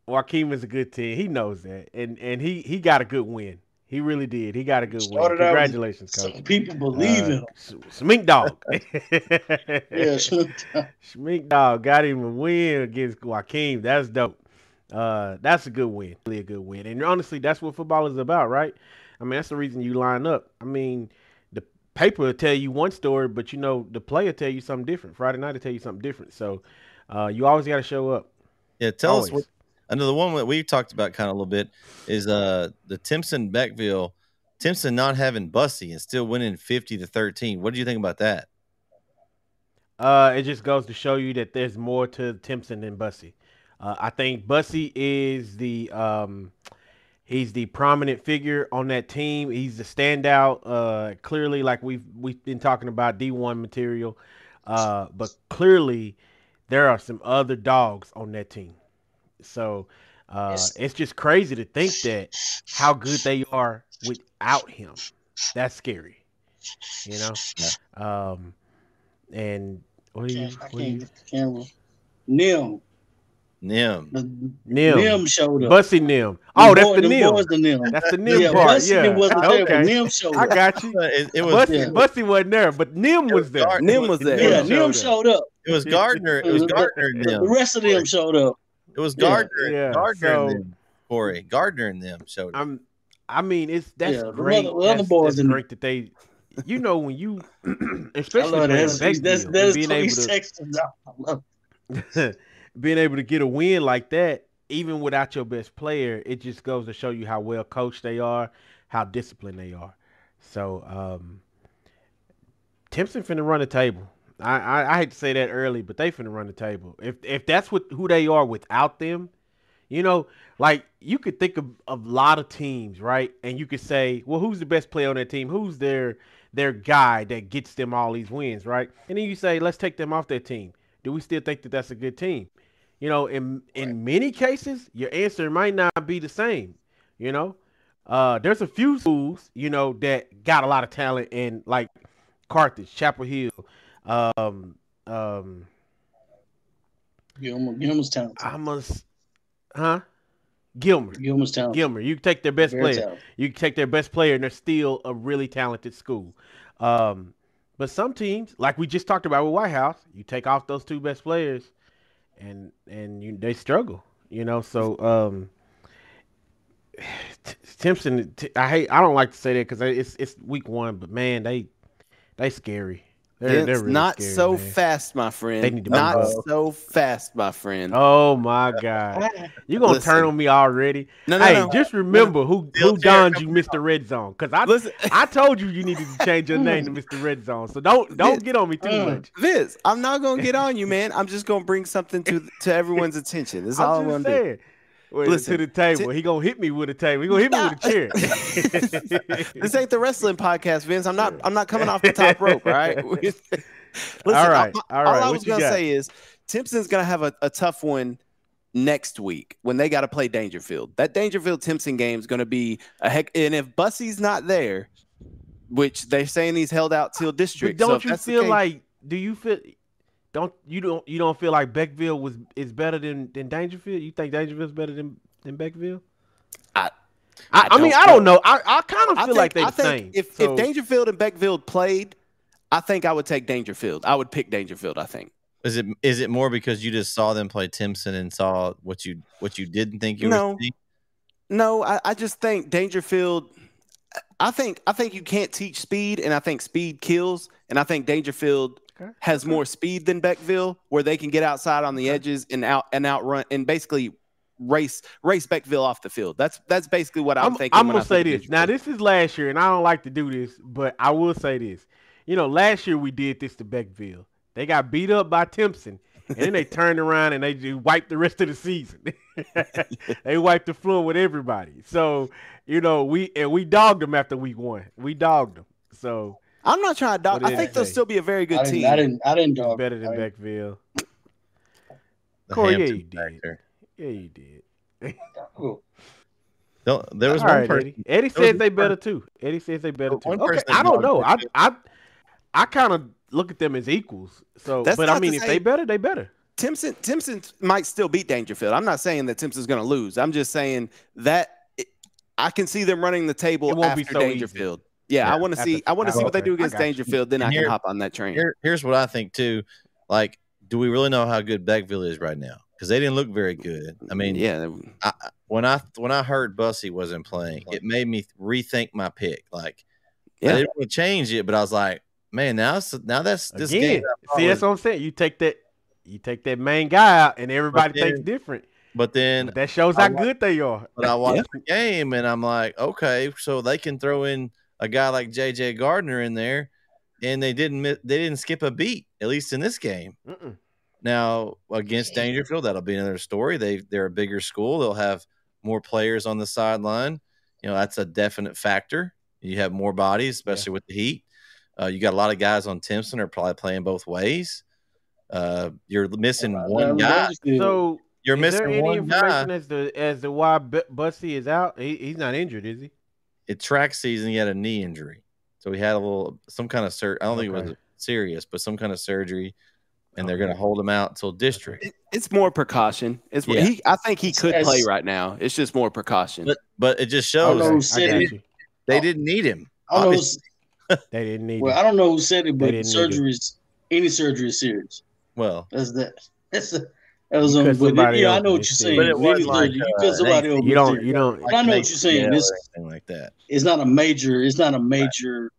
Joaquin is a good team. He knows that. And he got a good win. He really did. He got a good win. Congratulations, coach. People believe him. Smink Dog. Yeah, Smink Dog got him a win against Joaquin. That's dope. That's a good win. Really a good win. And honestly, that's what football is about, right? I mean, that's the reason you line up. I mean, the paper will tell you one story, but, you know, the player tell you something different. Friday night will tell you something different. So you always got to show up. Yeah, tell us what. Another one that we've talked about kind of a little bit is the Timpson-Beckville. Timpson not having Bussey and still winning 50-13. What do you think about that? It just goes to show you that there's more to Timpson than Bussey. I think Bussey is the he's the prominent figure on that team. He's the standout. Clearly, like we've been talking about D1 material, but clearly there are some other dogs on that team. So it's just crazy to think that how good they are without him. That's scary. you know? Yeah. And what do you... Nim. Nim showed up. Bussey Nim. Oh, that's the Nim. That's the Nim part. Yeah. Okay. Nim showed up. I got you. It was Bussey wasn't there, but Nim was there. Nim was there. Yeah, Nim showed up. It was Gardner. It was Gardner. The rest of them showed up. It was Gardner. Yeah. Gardner and them. Corey. Gardner and them showed up. I mean, it's that's great. That's great that they. You know, when you, especially being able to. Being able to get a win like that, even without your best player, it just goes to show you how well coached they are, how disciplined they are. So, Timpson finna run the table. I hate to say that early, but they finna run the table. If that's what who they are without them, you know, like you could think of a lot of teams, right? And you could say, well, who's the best player on that team? Who's their guy that gets them all these wins, right? And then you say, let's take them off that team. Do we still think that that's a good team? You know, in many cases, your answer might not be the same. You know, there's a few schools, you know, that got a lot of talent in, like Carthage, Chapel Hill, Gilmer's talented. Gilmer's talented. Gilmer, you take their best player. Talented. You take their best player, and they're still a really talented school. But some teams, like we just talked about with White House, you take off those two best players, and they struggle, you know. So Timpson, I don't like to say that because it's week one, but man, they scary. They're really not scary, so man. Fast, my friend. They need to not so fast, my friend. Oh my God, you're gonna turn on me already? No, just remember who donned you, Mr. Red Zone, because I told you needed to change your name to Mr. Red Zone. So don't get on me too much. Vince, I'm not gonna get on you, man. I'm just gonna bring something to everyone's attention. That's all I want to do. Listen to the table. He gonna hit me with a table. He gonna hit me with a chair. This ain't the wrestling podcast, Vince. I'm not coming off the top rope. All right. Listen, all right. All I was gonna say is Timpson's gonna have a tough one next week when they got to play Dangerfield. That Dangerfield Timpson game is gonna be a heck. And if Bussey's not there, which they're saying he's held out till district, but don't you feel like Beckville is better than Dangerfield? You think Dangerfield's better than Beckville? I mean, I don't know. I kind of feel like they're the same. If Dangerfield and Beckville played, I think I would take Dangerfield. I would pick Dangerfield, I think. Is it more because you just saw them play Timpson and saw what you didn't think you would see? No, I just think Dangerfield I think you can't teach speed, and I think speed kills, and I think Dangerfield has more speed than Beckville, where they can get outside on the edges and outrun and basically race Beckville off the field. That's basically what I'm thinking. I'm gonna say this. Now, this is last year, and I don't like to do this, but I will say this. You know, last year we did this to Beckville. They got beat up by Timpson, and then they turned around and they just wiped the rest of the season. They wiped the floor with everybody. So, you know, we dogged them after week one. We dogged them. So. I'm not trying to dog. I think they'll still be a very good team. I didn't dog. Better than Beckville. Corey, yeah, you did. Yeah, you did. No, there was one person. Eddie says they better too. Eddie says they better too. Okay, I don't know. I kind of look at them as equals. So, but I mean, if they better, they better. Timpson might still beat Dangerfield. I'm not saying that Timpson's going to lose. I'm just saying that I can see them running the table after Dangerfield. Yeah, I want to see. I want to see what they do against Dangerfield. Then I can hop on that train. Here's what I think too. Like, do we really know how good Beckville is right now? Because they didn't look very good. I mean, yeah. When I heard Bussey wasn't playing, it made me rethink my pick. Like, yeah. I didn't want to change it, but I was like, man, now that's this game. See, that's what I'm saying. You take that main guy out, and everybody thinks different. But then that shows how good they are. But I watched the game, and I'm like, okay, so they can throw in a guy like JJ Gardner in there, and they didn't skip a beat, at least in this game. Now against Dangerfield, that'll be another story. They're a bigger school. They'll have more players on the sideline. You know, that's a definite factor. You have more bodies, especially with the heat. You got a lot of guys on Timpson are probably playing both ways. You're missing one guy. So you're missing one guy. As to why Bussey is out, he's not injured, is he? It's track season. He had a knee injury, So we had a little, some kind of surgery. I don't think it was serious, but some kind of surgery. And they're going to hold him out until district. It's more precaution. It's more, I think he could play right now. It's just more precaution. But it just shows they didn't need him. I don't know who said it, but surgeries, any surgery is serious. Well, that's that. That's the. That was on, but it, yeah, I know what you're saying. But it wasn't like, you don't. Like, I know what you're saying. This like that. It's not a major. It's not a major.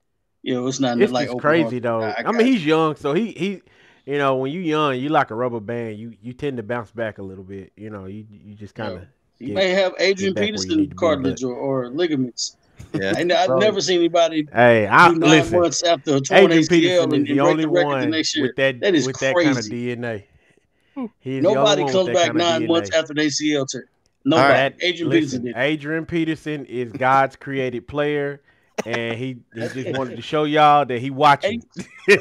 You know, it's not like crazy though. I mean, he's young, so he. You know, when you're young, you like a rubber band. You tend to bounce back a little bit. You know, you just kind of. You may have Adrian Peterson cartilage or ligaments. Yeah, and I've never seen anybody. Hey, I listen. Months after a torn ACL and the only one with that kind of DNA. Nobody comes back 9 months after an ACL tear. Nobody. Right. Adrian Peterson did. Adrian Peterson is God's created player, and he just wanted to show y'all that he watching. You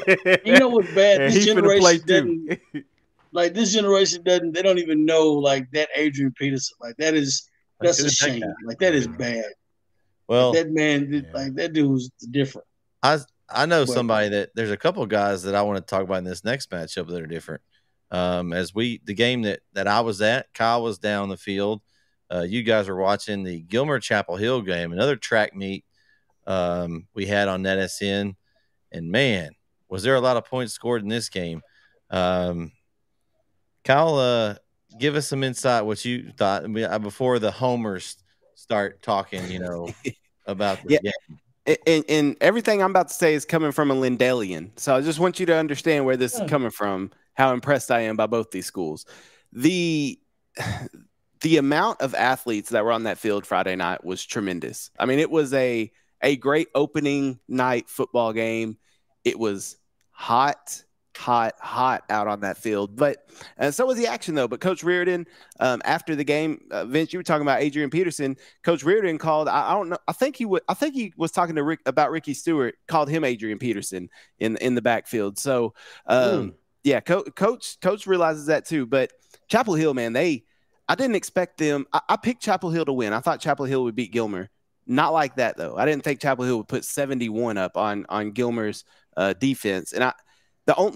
know what's bad? This generation doesn't like this generation doesn't. They don't even know like that Adrian Peterson. Like that's a shame. Like that is bad. Well, like, that man, like that dude's different. I know somebody that there's a couple guys that I want to talk about in this next matchup that are different. As the game that I was at, Kyle was down the field. You guys were watching the Gilmer Chapel Hill game, another track meet we had on NetSN. And man, was there a lot of points scored in this game? Kyle, give us some insight what you thought before the homers start talking, you know, about the game. And everything I'm about to say is coming from a Lindalian. So I just want you to understand where this is coming from, how impressed I am by both these schools. The amount of athletes that were on that field Friday night was tremendous. I mean, it was a great opening night football game. It was hot out on that field. But so was the action, though. But Coach Reardon, after the game, Vince, you were talking about Adrian Peterson. Coach Reardon called, I don't know, I think he was talking to Rick about Ricky Stewart, called him Adrian Peterson in the backfield. So yeah, coach realizes that too. But Chapel Hill, man, I didn't expect them. I picked Chapel Hill to win. I thought Chapel Hill would beat Gilmer. Not like that though. I didn't think Chapel Hill would put 71 up on Gilmer's defense. And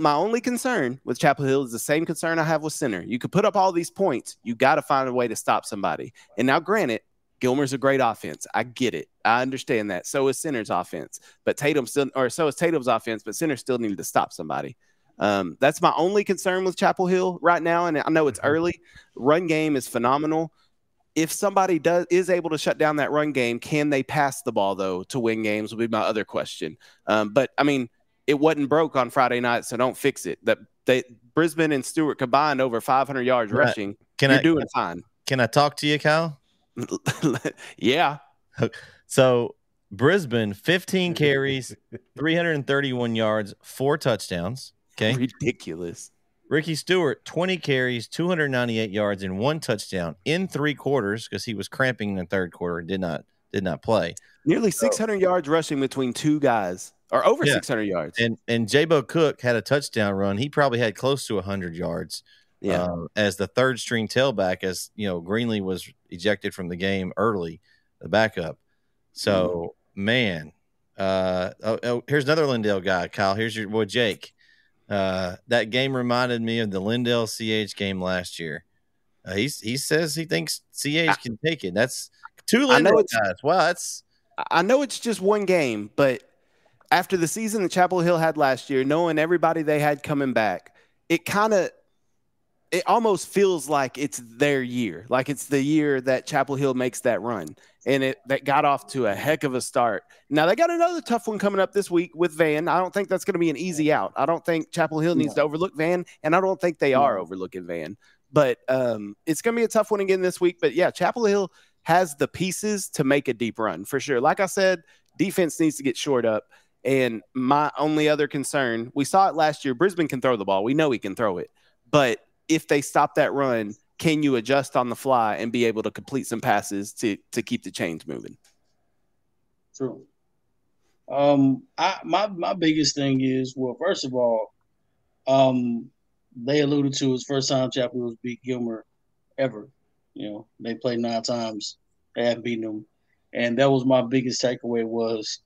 my only concern with Chapel Hill is the same concern I have with Center. You could put up all these points. You got to find a way to stop somebody. And now, granted, Gilmer's a great offense. I get it. I understand that. So is Center's offense. But so is Tatum's offense, but Center still needed to stop somebody. That's my only concern with Chapel Hill right now. And I know it's early. Run game is phenomenal. If somebody is able to shut down that run game, can they pass the ball, though, to win games would be my other question. But, I mean, it wasn't broke on Friday night, so don't fix it. Brisbane and Stewart combined over 500 yards rushing. You're doing fine. Can I talk to you, Kyle? Yeah. So, Brisbane, 15 carries, 331 yards, 4 touchdowns. Okay. Ridiculous. Ricky Stewart, 20 carries, 298 yards, and 1 touchdown in 3 quarters because he was cramping in the third quarter and did not play. Nearly 600 yards rushing between two guys. Or over 600 yards. And J-Bo Cook had a touchdown run. He probably had close to 100 yards as the third-string tailback, as, you know, Greenlee was ejected from the game early, the backup. So, man, here's another Lindale guy, Kyle. Here's your boy Jake. That game reminded me of the Lindale CH game last year. He says he thinks CH can take it. That's two Lindale guys. Wow, that's – I know it's just one game, but – after the season that Chapel Hill had last year, knowing everybody they had coming back, it almost feels like it's their year. Like it's the year that Chapel Hill makes that run. And that got off to a heck of a start. Now, they got another tough one coming up this week with Van. I don't think that's going to be an easy out. I don't think Chapel Hill needs to overlook Van, and I don't think they are overlooking Van. But it's going to be a tough one again this week. But, yeah, Chapel Hill has the pieces to make a deep run for sure. Like I said, defense needs to get shored up. And my only other concern, we saw it last year. Brisbane can throw the ball. We know he can throw it. But if they stop that run, can you adjust on the fly and be able to complete some passes to keep the chains moving? True. My biggest thing is, well, first of all, they alluded to his first time Chapel Hill beat Gilmer ever. You know, they played 9 times. They haven't beaten them. And that was my biggest takeaway was,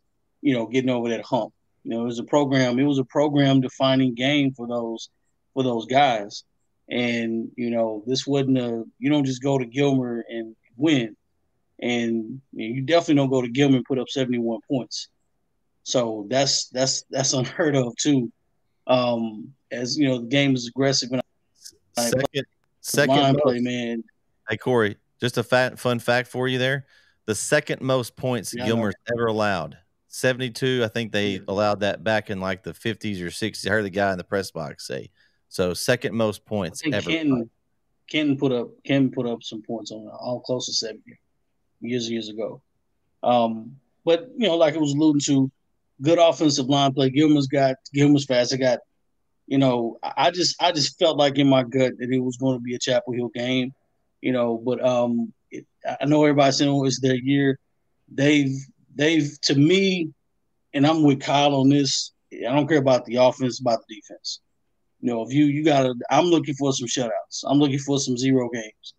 you know, getting over that hump. You know, it was a program. It was a program-defining game for those guys. And, you know, this wasn't a – you don't just go to Gilmer and win. And you definitely don't go to Gilmer and put up 71 points. So that's unheard of too. As you know, the game is aggressive. And second play, man. Hey, Corey, just a fun fact for you there. The second most points Gilmer's ever allowed. 72, I think they allowed that back in like the 50s or 60s. I heard the guy in the press box say. So second most points ever. Ken put up some points on all close to 70 years ago. But, you know, like I was alluding to, good offensive line play. Gilmer's fast. They got, you know, I just felt like in my gut that it was going to be a Chapel Hill game, you know. But I know everybody's saying, oh, it's their year. They've to me, and I'm with Kyle on this, I don't care about the offense, about the defense. You know, if you gotta, I'm looking for some shutouts. I'm looking for some zero games.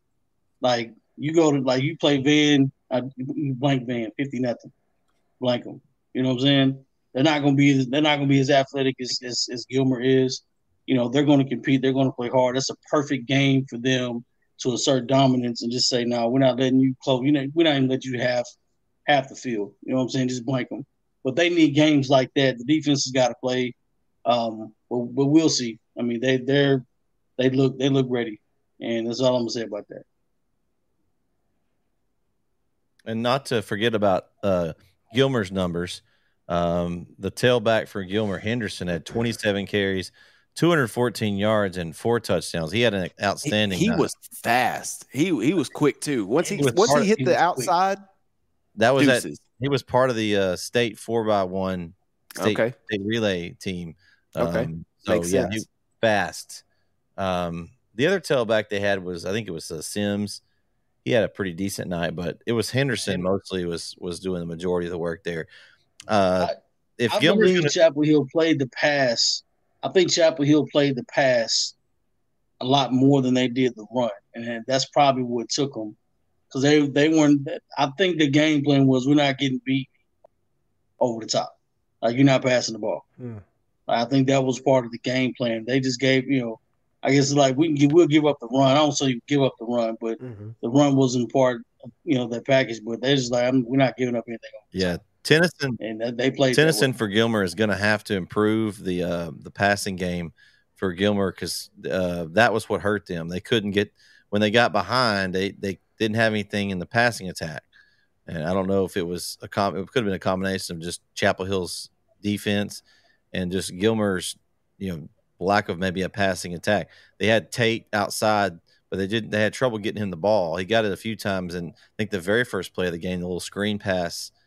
Like you go to, like you play Van, you blank Van, 50-0, blank them. You know what I'm saying? They're not gonna be as athletic as Gilmer is. You know, they're gonna compete. They're gonna play hard. That's a perfect game for them to assert dominance and just say, no, we're not letting you close. You know, we're not even letting you have half the field. You know what I'm saying? Just blank them. But they need games like that. The defense has got to play. But we'll see. I mean, they look ready, and that's all I'm gonna say about that. And not to forget about Gilmer's numbers. The tailback for Gilmer, Henderson, had 27 carries, 214 yards, and 4 touchdowns. He had an outstanding. He was fast. He was quick too. Once he hit the outside, that was that. He was part of the state 4x1 state relay team. So yeah, he was fast. The other tailback they had was, I think it was Sims. He had a pretty decent night, but it was Henderson mostly was doing the majority of the work there. I believe Chapel Hill played the pass. I think Chapel Hill played the pass a lot more than they did the run, and that's probably what took them, because they weren't. I think the game plan was, we're not getting beat over the top. Like, you're not passing the ball. Yeah. I think that was part of the game plan. They just gave, you know, I guess like we'll give up the run. I don't say give up the run, but the run wasn't part of, you know, that package. But they're just like, we're not giving up anything. Yeah. Tennyson for Gilmer is going to have to improve the passing game for Gilmer, because that was what hurt them. They couldn't get – when they got behind, they didn't have anything in the passing attack. And I don't know if it was – it could have been a combination of just Chapel Hill's defense and just Gilmer's, you know, lack of maybe a passing attack. They had Tate outside, but they had trouble getting him the ball. He got it a few times, and I think the very first play of the game, the little screen pass –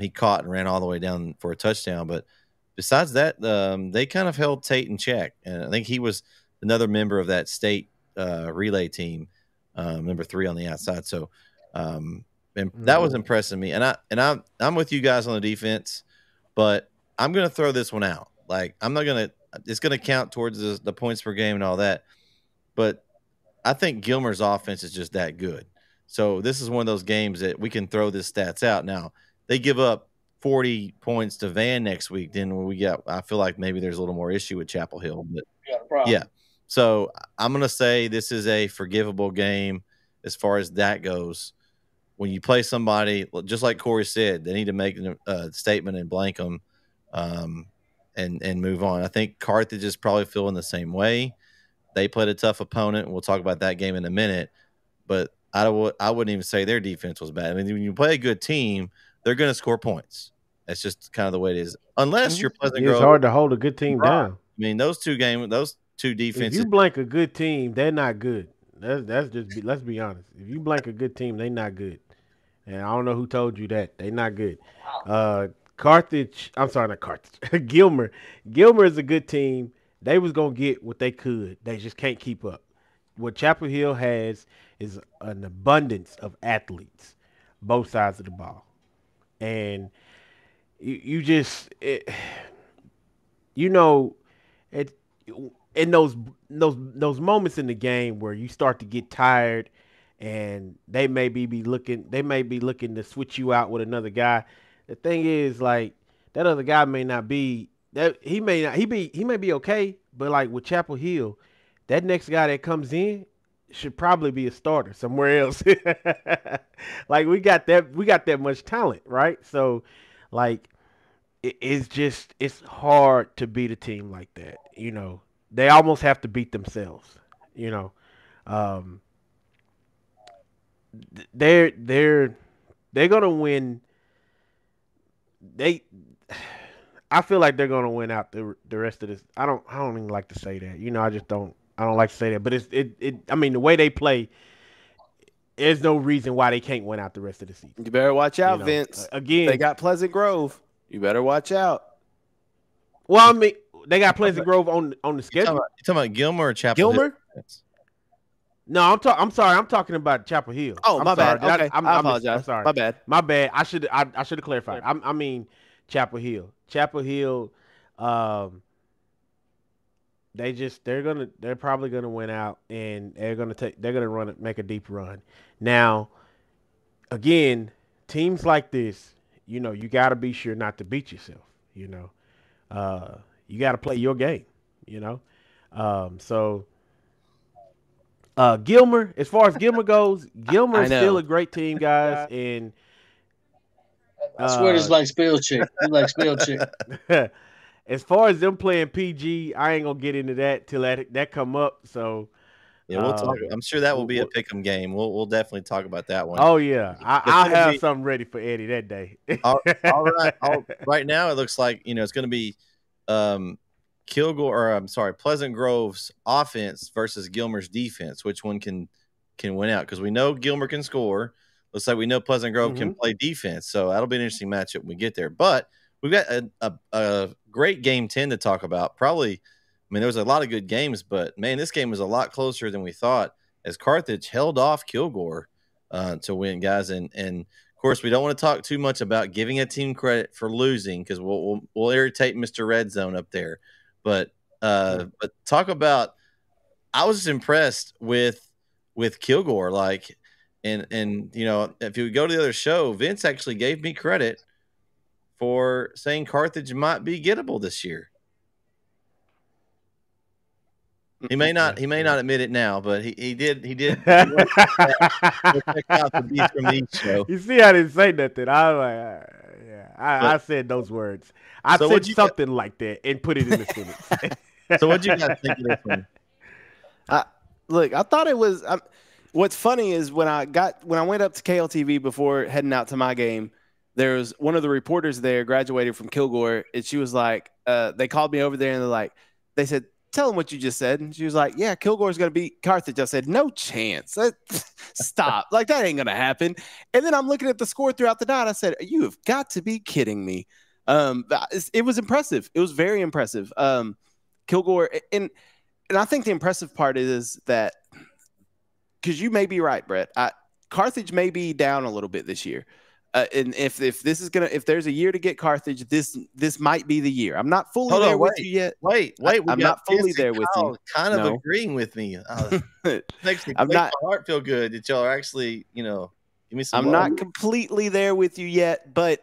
he caught and ran all the way down for a touchdown. But besides that, they kind of held Tate in check. And I think he was another member of that state relay team, number 3 on the outside. So and that was impressing me. And I'm with you guys on the defense, but I'm going to throw this one out. Like, I'm not going to – it's going to count towards the points per game and all that. But I think Gilmer's offense is just that good. So this is one of those games that we can throw this stats out now. They give up 40 points to Van next week, then when we get, I feel like maybe there's a little more issue with Chapel Hill. But yeah. So I'm going to say this is a forgivable game as far as that goes. When you play somebody, just like Corey said, they need to make a statement and blank them and move on. I think Carthage is probably feeling the same way. They played a tough opponent. We'll talk about that game in a minute. But I wouldn't even say their defense was bad. I mean, when you play a good team, they're going to score points. That's just kind of the way it is. Unless you're Pleasant Grove. It's hard to hold a good team down. I mean, those two defenses. If you blank a good team, they're not good. That's just, let's be honest. If you blank a good team, they're not good. And I don't know who told you that. They're not good. Gilmer. Gilmer is a good team. They was going to get what they could. They just can't keep up. What Chapel Hill has is an abundance of athletes, both sides of the ball. And in those moments in the game where you start to get tired, and they may be looking to switch you out with another guy. The thing is, like, that other guy may not be that he may be okay, but like with Chapel Hill, that next guy that comes in should probably be a starter somewhere else. Like we got that much talent, right? So like it's hard to beat a team like that. You know, they almost have to beat themselves. You know, they're gonna win. I feel like they're gonna win out the rest of this. I don't even like to say that. You know, I don't like to say that. But I mean, the way they play, there's no reason why they can't win out the rest of the season. You better watch out, you know, Vince. Again, they got Pleasant Grove. You better watch out. Well, I mean, they got Pleasant Grove on the schedule. You talking about Gilmer or Chapel? Gilmer? Hill? No, I'm talking about Chapel Hill. Oh, my bad. Okay, I apologize. I'm sorry. My bad. I should have clarified. I mean Chapel Hill. Chapel Hill. They're probably gonna win out, and they're gonna make a deep run. Now, again, teams like this, you know, you gotta be sure not to beat yourself. You know, you gotta play your game. You know, Gilmer, as far as Gilmer goes, Gilmer is still a great team, guys, and I swear it's like Spellcheck. It's like Spellcheck. As far as them playing PG, I ain't gonna get into that till that come up. So yeah, we'll talk. I'm sure that will be a pick'em game. We'll definitely talk about that one. Oh yeah, I'll have something ready for Eddie that day. Right now it looks like, you know, it's gonna be Pleasant Grove's offense versus Gilmer's defense. Which one can win out? Because we know Gilmer can score. Looks like we know Pleasant Grove can play defense. So that'll be an interesting matchup when we get there. But we've got a great game 10 to talk about. Probably, I mean, there was a lot of good games, but man, this game was a lot closer than we thought as Carthage held off Kilgore to win, guys. And of course, we don't want to talk too much about giving a team credit for losing because we'll irritate Mr. Red Zone up there. But talk about, I was just impressed with Kilgore, like, and you know, if you go to the other show, Vince actually gave me credit for saying Carthage might be gettable this year. He may not admit it now, but he did check out the beats from the show. You see, I didn't say nothing. I was like, yeah, I said those words. I so said something like that and put it in the sentence. So what you guys think of this one? Look, I thought it was. What's funny is when I went up to KLTV before heading out to my game, there was one of the reporters there graduated from Kilgore, and she was like, they called me over there, and they said, tell them what you just said. And she was like, yeah, Kilgore's going to beat Carthage. I said, no chance. Stop. Like, that ain't going to happen. And then I'm looking at the score throughout the night. I said, you have got to be kidding me. It was impressive. It was very impressive. Kilgore, and I think the impressive part is that, because you may be right, Brett, Carthage may be down a little bit this year. And if there's a year to get Carthage, this might be the year. I'm not fully there with you yet. Wait. I'm not fully there with you. Kind of agreeing with me. Makes my heart feel good that y'all are actually, you know, give me some. I'm not completely there with you yet, but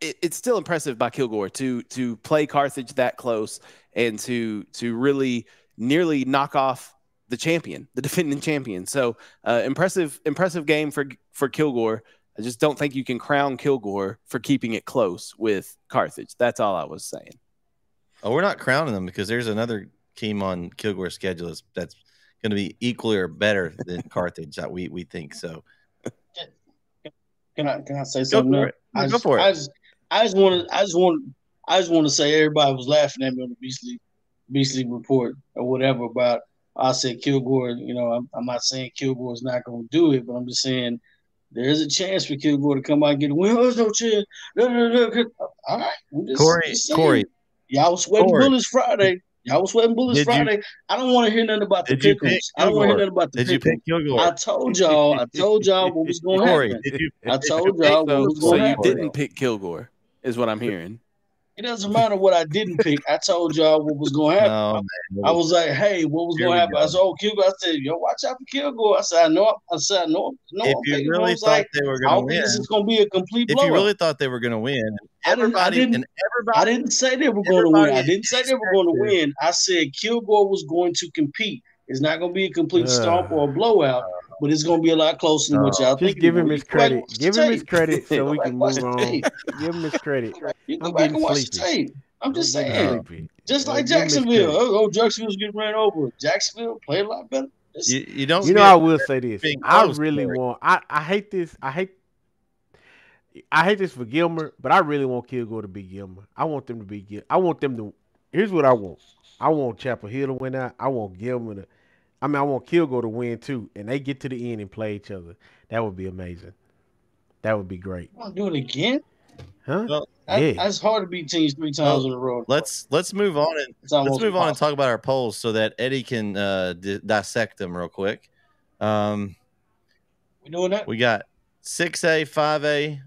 it's still impressive by Kilgore to play Carthage that close and to really nearly knock off the champion, the defending champion. So impressive game for Kilgore. I just don't think you can crown Kilgore for keeping it close with Carthage. That's all I was saying. Oh, we're not crowning them because there's another team on Kilgore's schedule that's going to be equally or better than Carthage. We think so. Can I say something? Go for it. I just want to say everybody was laughing at me on the Beasley report or whatever about I said Kilgore. You know, I'm not saying Kilgore's not going to do it, but I'm just saying, there's a chance for Kilgore to come out and get a win. There's no chance. No. All right. Corey. Y'all was sweating bullets Friday. I don't want to hear nothing about the pickles. I don't want to hear nothing about the pickles. I told y'all what was going to happen. I told y'all what was going to happen. So you didn't pick Kilgore is what I'm hearing. It doesn't matter what I didn't pick. I told y'all what was going to happen. I was like, hey, what was going to happen? I said, oh, Kilgore. I said, yo, watch out for Kilgore. I said, I know. If you really thought they were going to win. This is going to be a complete blowout. If you really thought they were going to win. I didn't say they were going to win. I didn't say they were going to win. I said Kilgore was going to compete. It's not going to be a complete stomp or a blowout, but it's going to be a lot closer than what y'all think. Just give him his credit. Give him his credit so we can move on. Give him his credit. You go back and watch the tape. I'm just saying. Just like Jacksonville. Oh, Jacksonville's getting ran over. Jacksonville played a lot better. You don't. You know, I will say this. I really want. I hate this. I hate this for Gilmer, but I really want Kilgore to be Gilmer. I want them to be Gilmer. I want them to. Here's what I want. I want Chapel Hill to win out. I want Gilmer to. I mean, I want Kilgore to win too, and they get to the end and play each other. That would be amazing. That would be great. You want to do it again? Huh? Well, yeah. That's hard to beat teams 3 times in a row. Let's move on and let's move on and talk about our polls so that Eddie can dissect them real quick. We doing that? We got 6A, 5A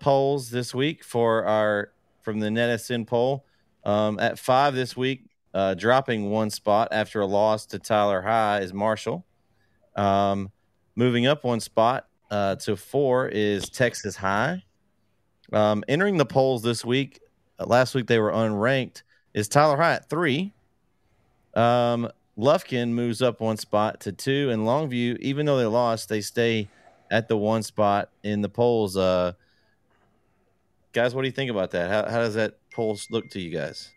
polls this week for our from the NetSN poll. At 5 this week. Dropping 1 spot after a loss to Tyler High is Marshall. Moving up 1 spot to 4 is Texas High. Entering the polls this week, last week they were unranked, is Tyler High at 3. Lufkin moves up 1 spot to 2, and Longview, even though they lost, they stay at the 1 spot in the polls. Guys, what do you think about that? How does that poll look to you guys?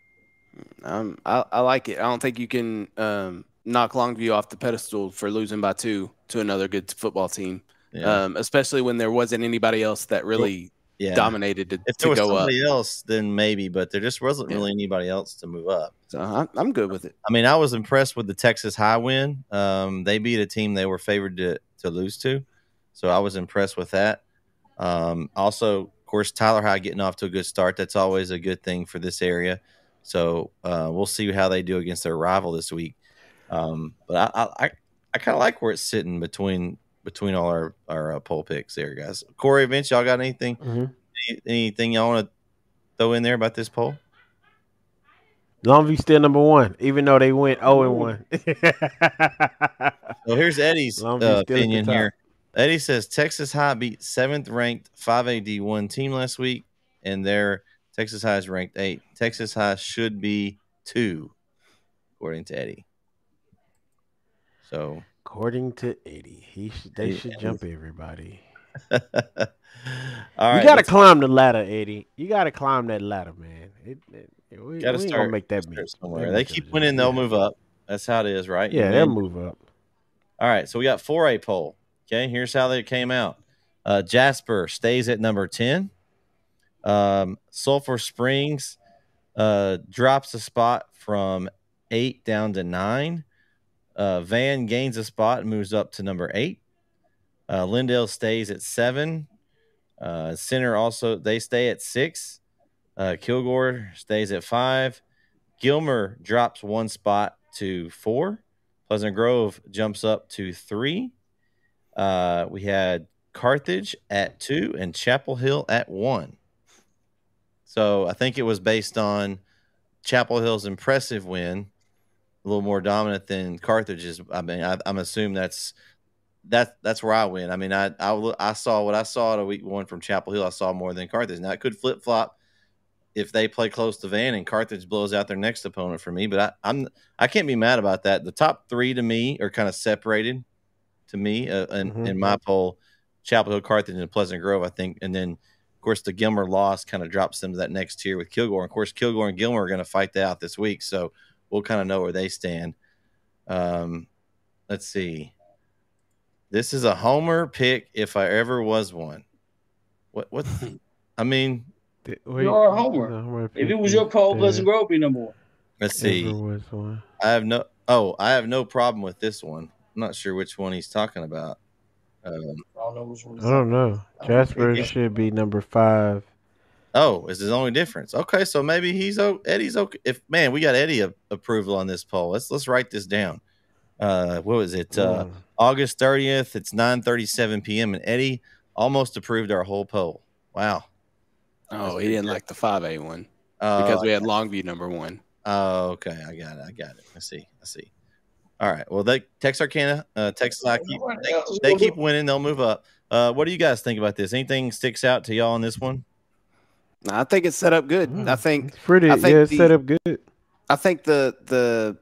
I like it. I don't think you can knock Longview off the pedestal for losing by 2 to another good football team, especially when there wasn't anybody else that really dominated to go up. If there was somebody else, then maybe, but there just wasn't really anybody else to move up. So I'm good with it. I mean, I was impressed with the Texas High win. They beat a team they were favored to lose to, so I was impressed with that. Also, of course, Tyler High getting off to a good start. That's always a good thing for this area. So we'll see how they do against their rival this week. But I kind of like where it's sitting between all our poll picks there, guys. Corey, Vince, y'all got anything anything y'all want to throw in there about this poll? Longview still number 1, even though they went 0-1. So here's Eddie's opinion here. Eddie says Texas High beat 7th-ranked 5A D1 team last week, and they're – Texas High is ranked 8. Texas High should be 2, according to Eddie. So, according to Eddie, they should jump everybody. All right, you got to climb the ladder, Eddie. You got to climb that ladder, man. We got to make that move somewhere. They keep winning, they'll move up. That's how it is, right? Yeah, they'll move up. All right, so we got 4A poll. Okay, here's how they came out. Jasper stays at number 10. Sulphur Springs drops a spot from 8 down to 9. Van gains a spot and moves up to number 8. Lindale stays at 7. Center also, they stay at 6. Kilgore stays at 5. Gilmer drops 1 spot to 4. Pleasant Grove jumps up to 3. We had Carthage at 2 and Chapel Hill at 1. So I think it was based on Chapel Hill's impressive win, a little more dominant than Carthage's. I mean, I'm assuming that's where I win. I mean, I saw what I saw at week 1 from Chapel Hill. I saw more than Carthage. Now, it could flip-flop if they play close to Van and Carthage blows out their next opponent for me, but I can't be mad about that. The top 3 to me are kind of separated to me in my poll. Chapel Hill, Carthage, and Pleasant Grove, I think, and then – of course, the Gilmer loss kind of drops them to that next tier with Kilgore. Of course, Kilgore and Gilmer are going to fight that out this week, so we'll kind of know where they stand. Let's see. This is a homer pick if I ever was one. What? I mean, you are a homer. If it was your poll, Pleasant Grove be number 1. Let's see. I have no problem with this one. I'm not sure which one he's talking about. I don't know. Jasper should be number 5. Oh, is his only difference? Okay, so maybe Eddie's okay. If man, we got Eddie approval on this poll. Let's write this down. What was it? August 30th. It's 9:37 p.m. and Eddie almost approved our whole poll. Wow. Oh, he didn't like the 5A one. Because we had Longview number one. Oh, okay. I got it. I see. All right. Well, Texarkana, they keep winning. They'll move up. What do you guys think about this? Anything sticks out to y'all on this one? I think it's set up good. I think it's set up good. I think the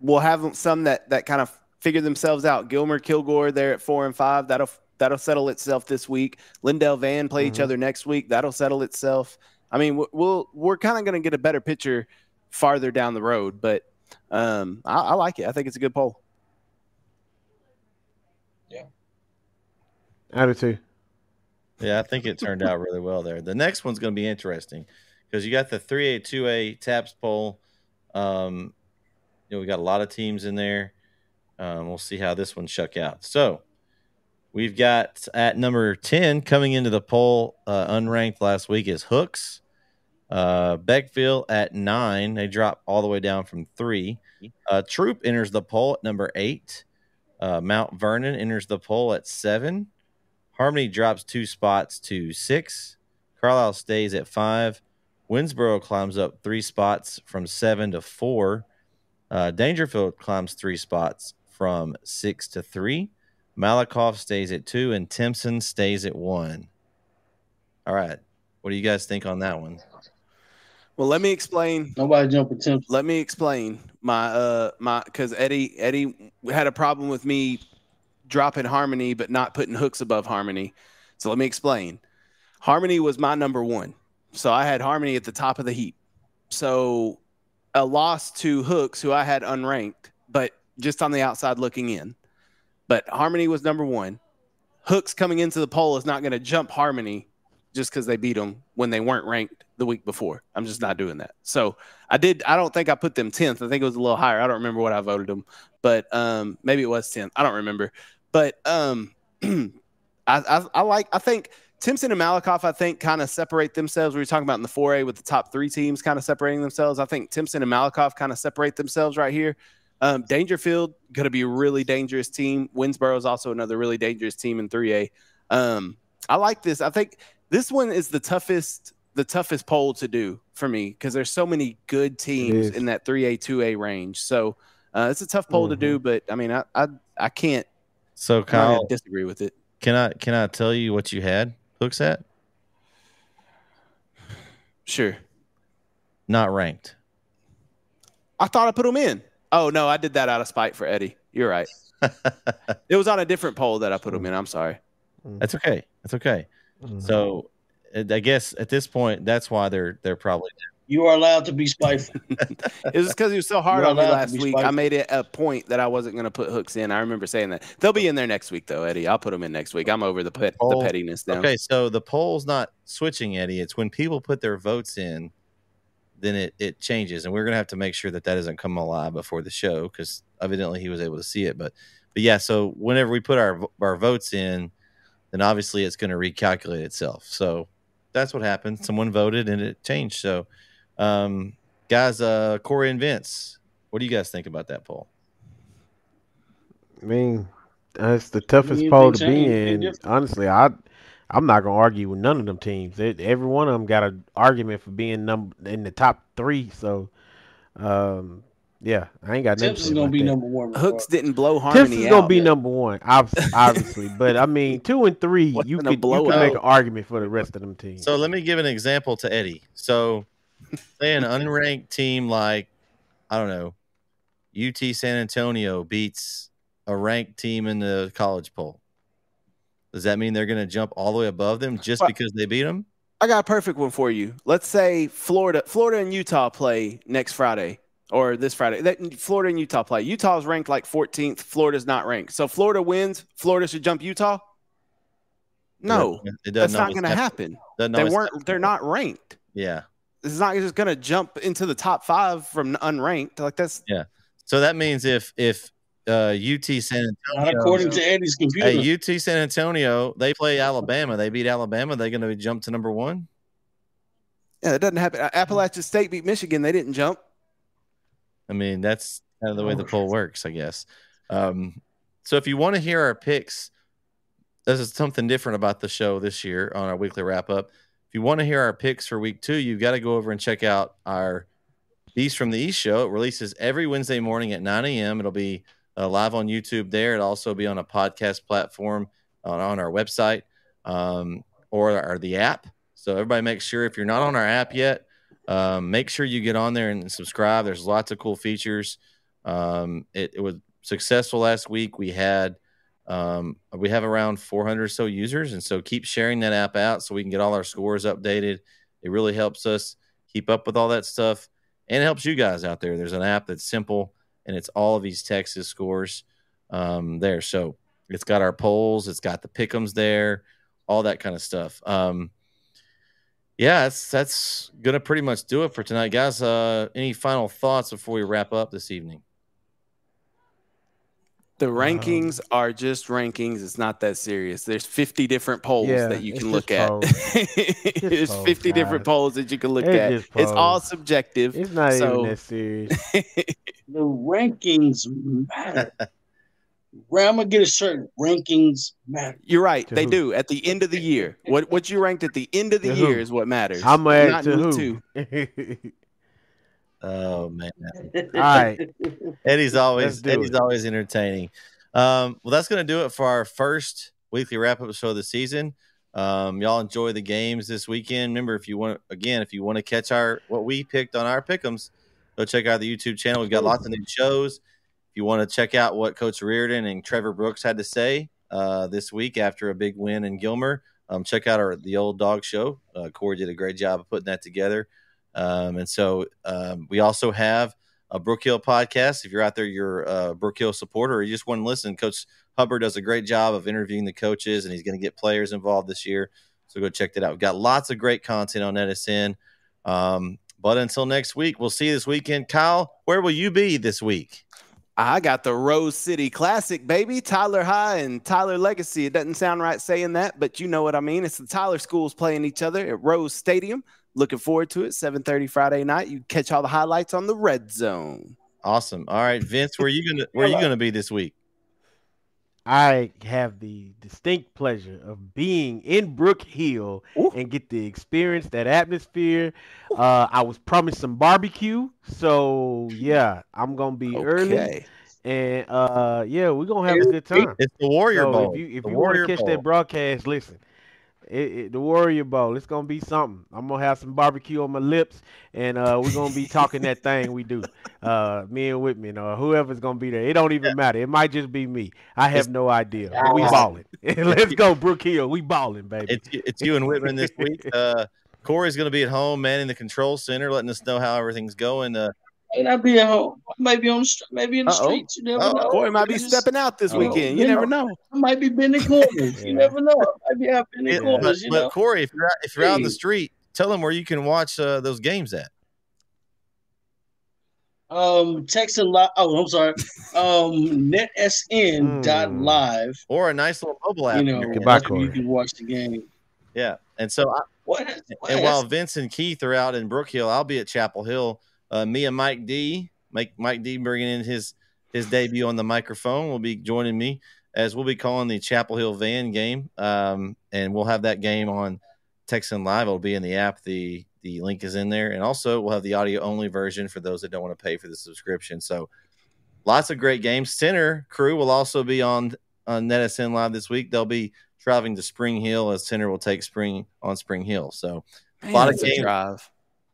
we'll have some that kind of figure themselves out. Gilmer, Kilgore, they're at 4 and 5. That'll settle itself this week. Lindale, Van play each other next week. That'll settle itself. I mean, we're kind of going to get a better picture farther down the road, but I like it. I think it's a good poll. Yeah. Yeah, I think it turned out really well there. The next one's going to be interesting because you got the 3A, 2A TAPS poll. You know, we got a lot of teams in there. We'll see how this one shook out. So we've got at number 10 coming into the poll unranked last week is Hooks. Beckville at 9. They drop all the way down from 3. Troop enters the poll at number 8. Mount Vernon enters the poll at 7. Harmony drops 2 spots to 6. Carlisle stays at 5. Winsboro climbs up 3 spots from 7 to 4. Dangerfield climbs 3 spots from 6 to 3. Malakoff stays at 2, and Timpson stays at 1. All right. What do you guys think on that one? Well, let me explain. Nobody jumping Timpson. Let me explain my because Eddie had a problem with me dropping Harmony, but not putting Hooks above Harmony. So let me explain. Harmony was my number one. So I had Harmony at the top of the heap. So a loss to Hooks, who I had unranked, but just on the outside looking in. But Harmony was number one. Hooks coming into the poll is not going to jump Harmony just because they beat them when they weren't ranked the week before. I'm just not doing that. So I don't think I put them 10th. I think it was a little higher. I don't remember what I voted them, but maybe it was 10th. I don't remember. But I think Timpson and Malakoff, I think, kind of separate themselves. We were talking about in the 4A with the top 3 teams kind of separating themselves. I think Timpson and Malakoff kind of separate themselves right here. Dangerfield, going to be a really dangerous team. Winsboro is also another really dangerous team in 3A. I like this. I think this one is the toughest poll to do for me because there's so many good teams in that 3A, 2A range. So it's a tough poll to do, but, I mean, I can't. So Kyle, disagree with it. Can I tell you what you had Hooks at? Sure. Not ranked. I thought I put them in. Oh no, I did that out of spite for Eddie. You're right. It was on a different poll that I put them in. I'm sorry. That's okay. That's okay. So I guess at this point, that's why they're probably there. You are allowed to be spiteful. It was because he was so hard on me last week. Spiteful. I made it a point that I wasn't going to put Hooks in. I remember saying that. They'll be in there next week, though, Eddie. I'll put them in next week. I'm over the pettiness now. Okay, so the poll's not switching, Eddie. It's when people put their votes in, then it changes. And we're going to have to make sure that doesn't come alive before the show because evidently he was able to see it. But yeah, so whenever we put our votes in, then obviously it's going to recalculate itself. So that's what happened. Someone voted, and it changed. So – guys, Corey and Vince, what do you guys think about that poll? I mean, that's the toughest poll to be in. Honestly, I'm not gonna argue with none of them teams. Every one of them got an argument for being in the top 3. So, yeah, I ain't got nothing. Timpson's gonna be number one. Hooks didn't blow Harmony out. Timpson's gonna be number one, obviously. But I mean, 2 and 3, you can make an argument for the rest of them teams. So let me give an example to Eddie. So. Say an unranked team like, I don't know, UT San Antonio beats a ranked team in the college poll. Does that mean they're going to jump all the way above them just because they beat them? I got a perfect one for you. Let's say Florida and Utah play next Friday or this Friday. Florida and Utah play. Utah's ranked like 14th. Florida's not ranked. So Florida wins. Florida should jump Utah? No, that's not going to happen. They're not ranked. Yeah. It's not just going to jump into the top 5 from unranked. Like that's So that means if UT San Antonio, not according to Andy's computer, UT San Antonio, they play Alabama. They beat Alabama. They're going to jump to number 1. Yeah, it doesn't happen. Appalachian State beat Michigan. They didn't jump. I mean, that's kind of the way the poll works, I guess. So if you want to hear our picks, this is something different about the show this year on our weekly wrap up. If you want to hear our picks for week two, you've got to go over and check out our Beast from the East show. It releases every Wednesday morning at 9 a.m. It'll be live on YouTube there. It'll also be on a podcast platform on our website or the app. So everybody make sure, if you're not on our app yet, make sure you get on there and subscribe. There's lots of cool features. It was successful last week. We have around 400 or so users, and so keep sharing that app out so we can get all our scores updated. It really helps us keep up with all that stuff, and it helps you guys out there. There's an app that's simple, and it's all of these Texas scores there. So it's got our polls, it's got the pick'ems there, all that kind of stuff. Yeah, that's going to pretty much do it for tonight, guys. Any final thoughts before we wrap up this evening? The rankings are just rankings. It's not that serious. There's 50 different polls that you can look at. There's 50 different polls that you can look at. It's all subjective. It's not even that serious. The rankings matter. I'm going to get a certain rankings matter. You're right. They do. At the end of the year. What you ranked at the end of the year is what matters. I'm going to add to who. Oh man! All right, Eddie's always entertaining. Well, that's gonna do it for our first weekly wrap-up show of the season. Y'all enjoy the games this weekend. Remember, if you want to catch what we picked on our pick'ems, go check out the YouTube channel. We've got lots of new shows. If you want to check out what Coach Reardon and Trevor Brooks had to say this week after a big win in Gilmer, check out the Old Dog Show. Corey did a great job of putting that together. And so we also have a Brook Hill podcast. If you're out there, you're a Brook Hill supporter, or you just want to listen, Coach Hubbard does a great job of interviewing the coaches, and he's going to get players involved this year. So go check that out. We've got lots of great content on NSN. But until next week, we'll see you this weekend. Kyle, where will you be this week? I got the Rose City Classic, baby. Tyler High and Tyler Legacy. It doesn't sound right saying that, but you know what I mean. It's the Tyler schools playing each other at Rose Stadium. Looking forward to it. 7:30 Friday night. You catch all the highlights on the Red Zone. Awesome. All right, Vince, where are you gonna be this week? I have the distinct pleasure of being in Brook Hill and get the experience, that atmosphere. I was promised some barbecue, so yeah, I'm gonna be early. And we're gonna have a good time. It's the Warrior Bowl. If you want to catch that broadcast, listen. The Warrior Bowl. It's going to be something. I'm going to have some barbecue on my lips, and we're going to be talking that thing we do. Me and Whitman or whoever's going to be there. It don't even matter. It might just be me. I have no idea. We balling. Let's go, Brook Hill. We balling, baby. It's you and Whitman this week. Corey's going to be at home manning the control center, letting us know how everything's going. Might not be at home. I might be on the street. Might be in the streets. You never know. Corey might be stepping out this weekend. You never know. I might be bending corners. You never know. I might be out in the corners. But Corey, if you're out on the street, tell them where you can watch those games at. I'm sorry. NetSN.live or a nice little mobile app. You can watch the game. Yeah, and so while Vince and Keith are out in Brook Hill, I'll be at Chapel Hill. Me and Mike D bringing in his debut on the microphone, will be joining me as we'll be calling the Chapel Hill Van game. And we'll have that game on Texan Live. It'll be in the app. The link is in there. And also we'll have the audio only version for those that don't want to pay for the subscription. So lots of great games. Center crew will also be on NetSN Live this week. They'll be traveling to Spring Hill as Center will take Spring Hill. So a lot of games.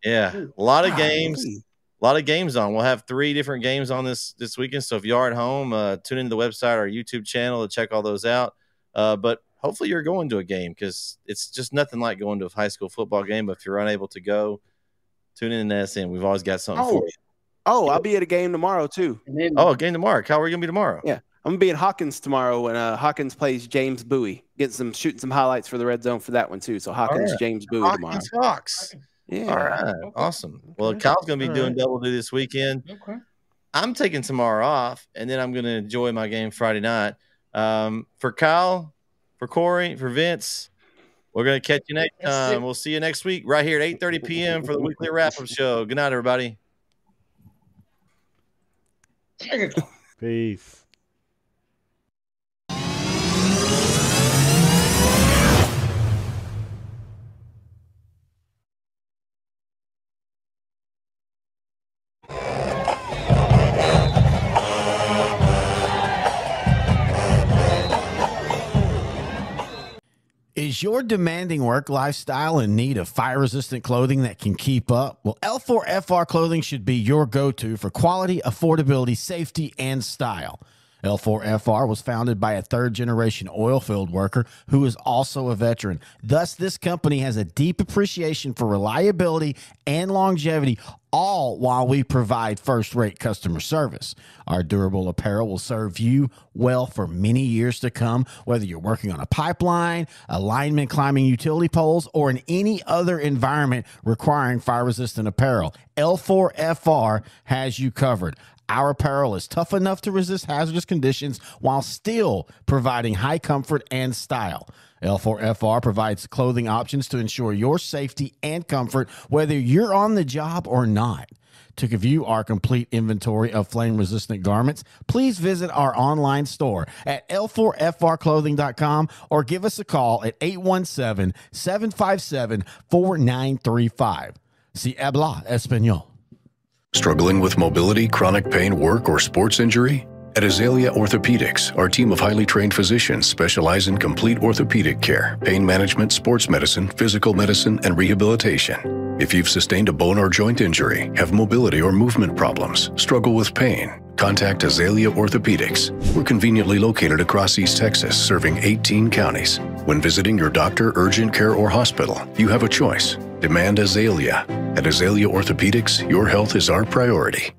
Yeah, a lot of games. A lot of games on. We'll have 3 different games on this weekend. So if you are at home, tune into the website or YouTube channel to check all those out. But hopefully you're going to a game, because it's just nothing like going to a high school football game. But if you're unable to go, tune in to NSN. We've always got something for you. Oh, I'll be at a game tomorrow too. A game tomorrow. Kyle, where are you going to be tomorrow? Yeah, I'm going to be at Hawkins tomorrow when Hawkins plays James Bowie. Shooting some highlights for the Red Zone for that one too. So Hawkins, James Bowie Hawkins tomorrow. Hawks. Yeah. All right. Okay. Awesome. Okay. Well, Kyle's going to be doing double do this weekend. Okay. I'm taking tomorrow off, and then I'm going to enjoy my game Friday night. For Kyle, for Corey, for Vince, we're going to catch you next time. We'll see you next week right here at 8:30 p.m. for the weekly wrap-up show. Good night, everybody. Peace. Is your demanding work lifestyle in need of fire-resistant clothing that can keep up? Well, L4FR Clothing should be your go-to for quality, affordability, safety, and style. L4FR was founded by a third-generation oil field worker who is also a veteran. Thus, this company has a deep appreciation for reliability and longevity, all while we provide first-rate customer service. Our durable apparel will serve you well for many years to come, whether you're working on a pipeline, a lineman climbing utility poles, or in any other environment requiring fire-resistant apparel. L4FR has you covered. Our apparel is tough enough to resist hazardous conditions while still providing high comfort and style. L4FR provides clothing options to ensure your safety and comfort, whether you're on the job or not. To view our complete inventory of flame-resistant garments, please visit our online store at l4frclothing.com or give us a call at 817-757-4935. Si habla español. Struggling with mobility, chronic pain, work, or sports injury? At Azalea Orthopedics, our team of highly trained physicians specialize in complete orthopedic care, pain management, sports medicine, physical medicine, and rehabilitation. If you've sustained a bone or joint injury, have mobility or movement problems, struggle with pain, contact Azalea Orthopedics. We're conveniently located across East Texas, serving 18 counties. When visiting your doctor, urgent care, or hospital, you have a choice. Demand Azalea. At Azalea Orthopedics, your health is our priority.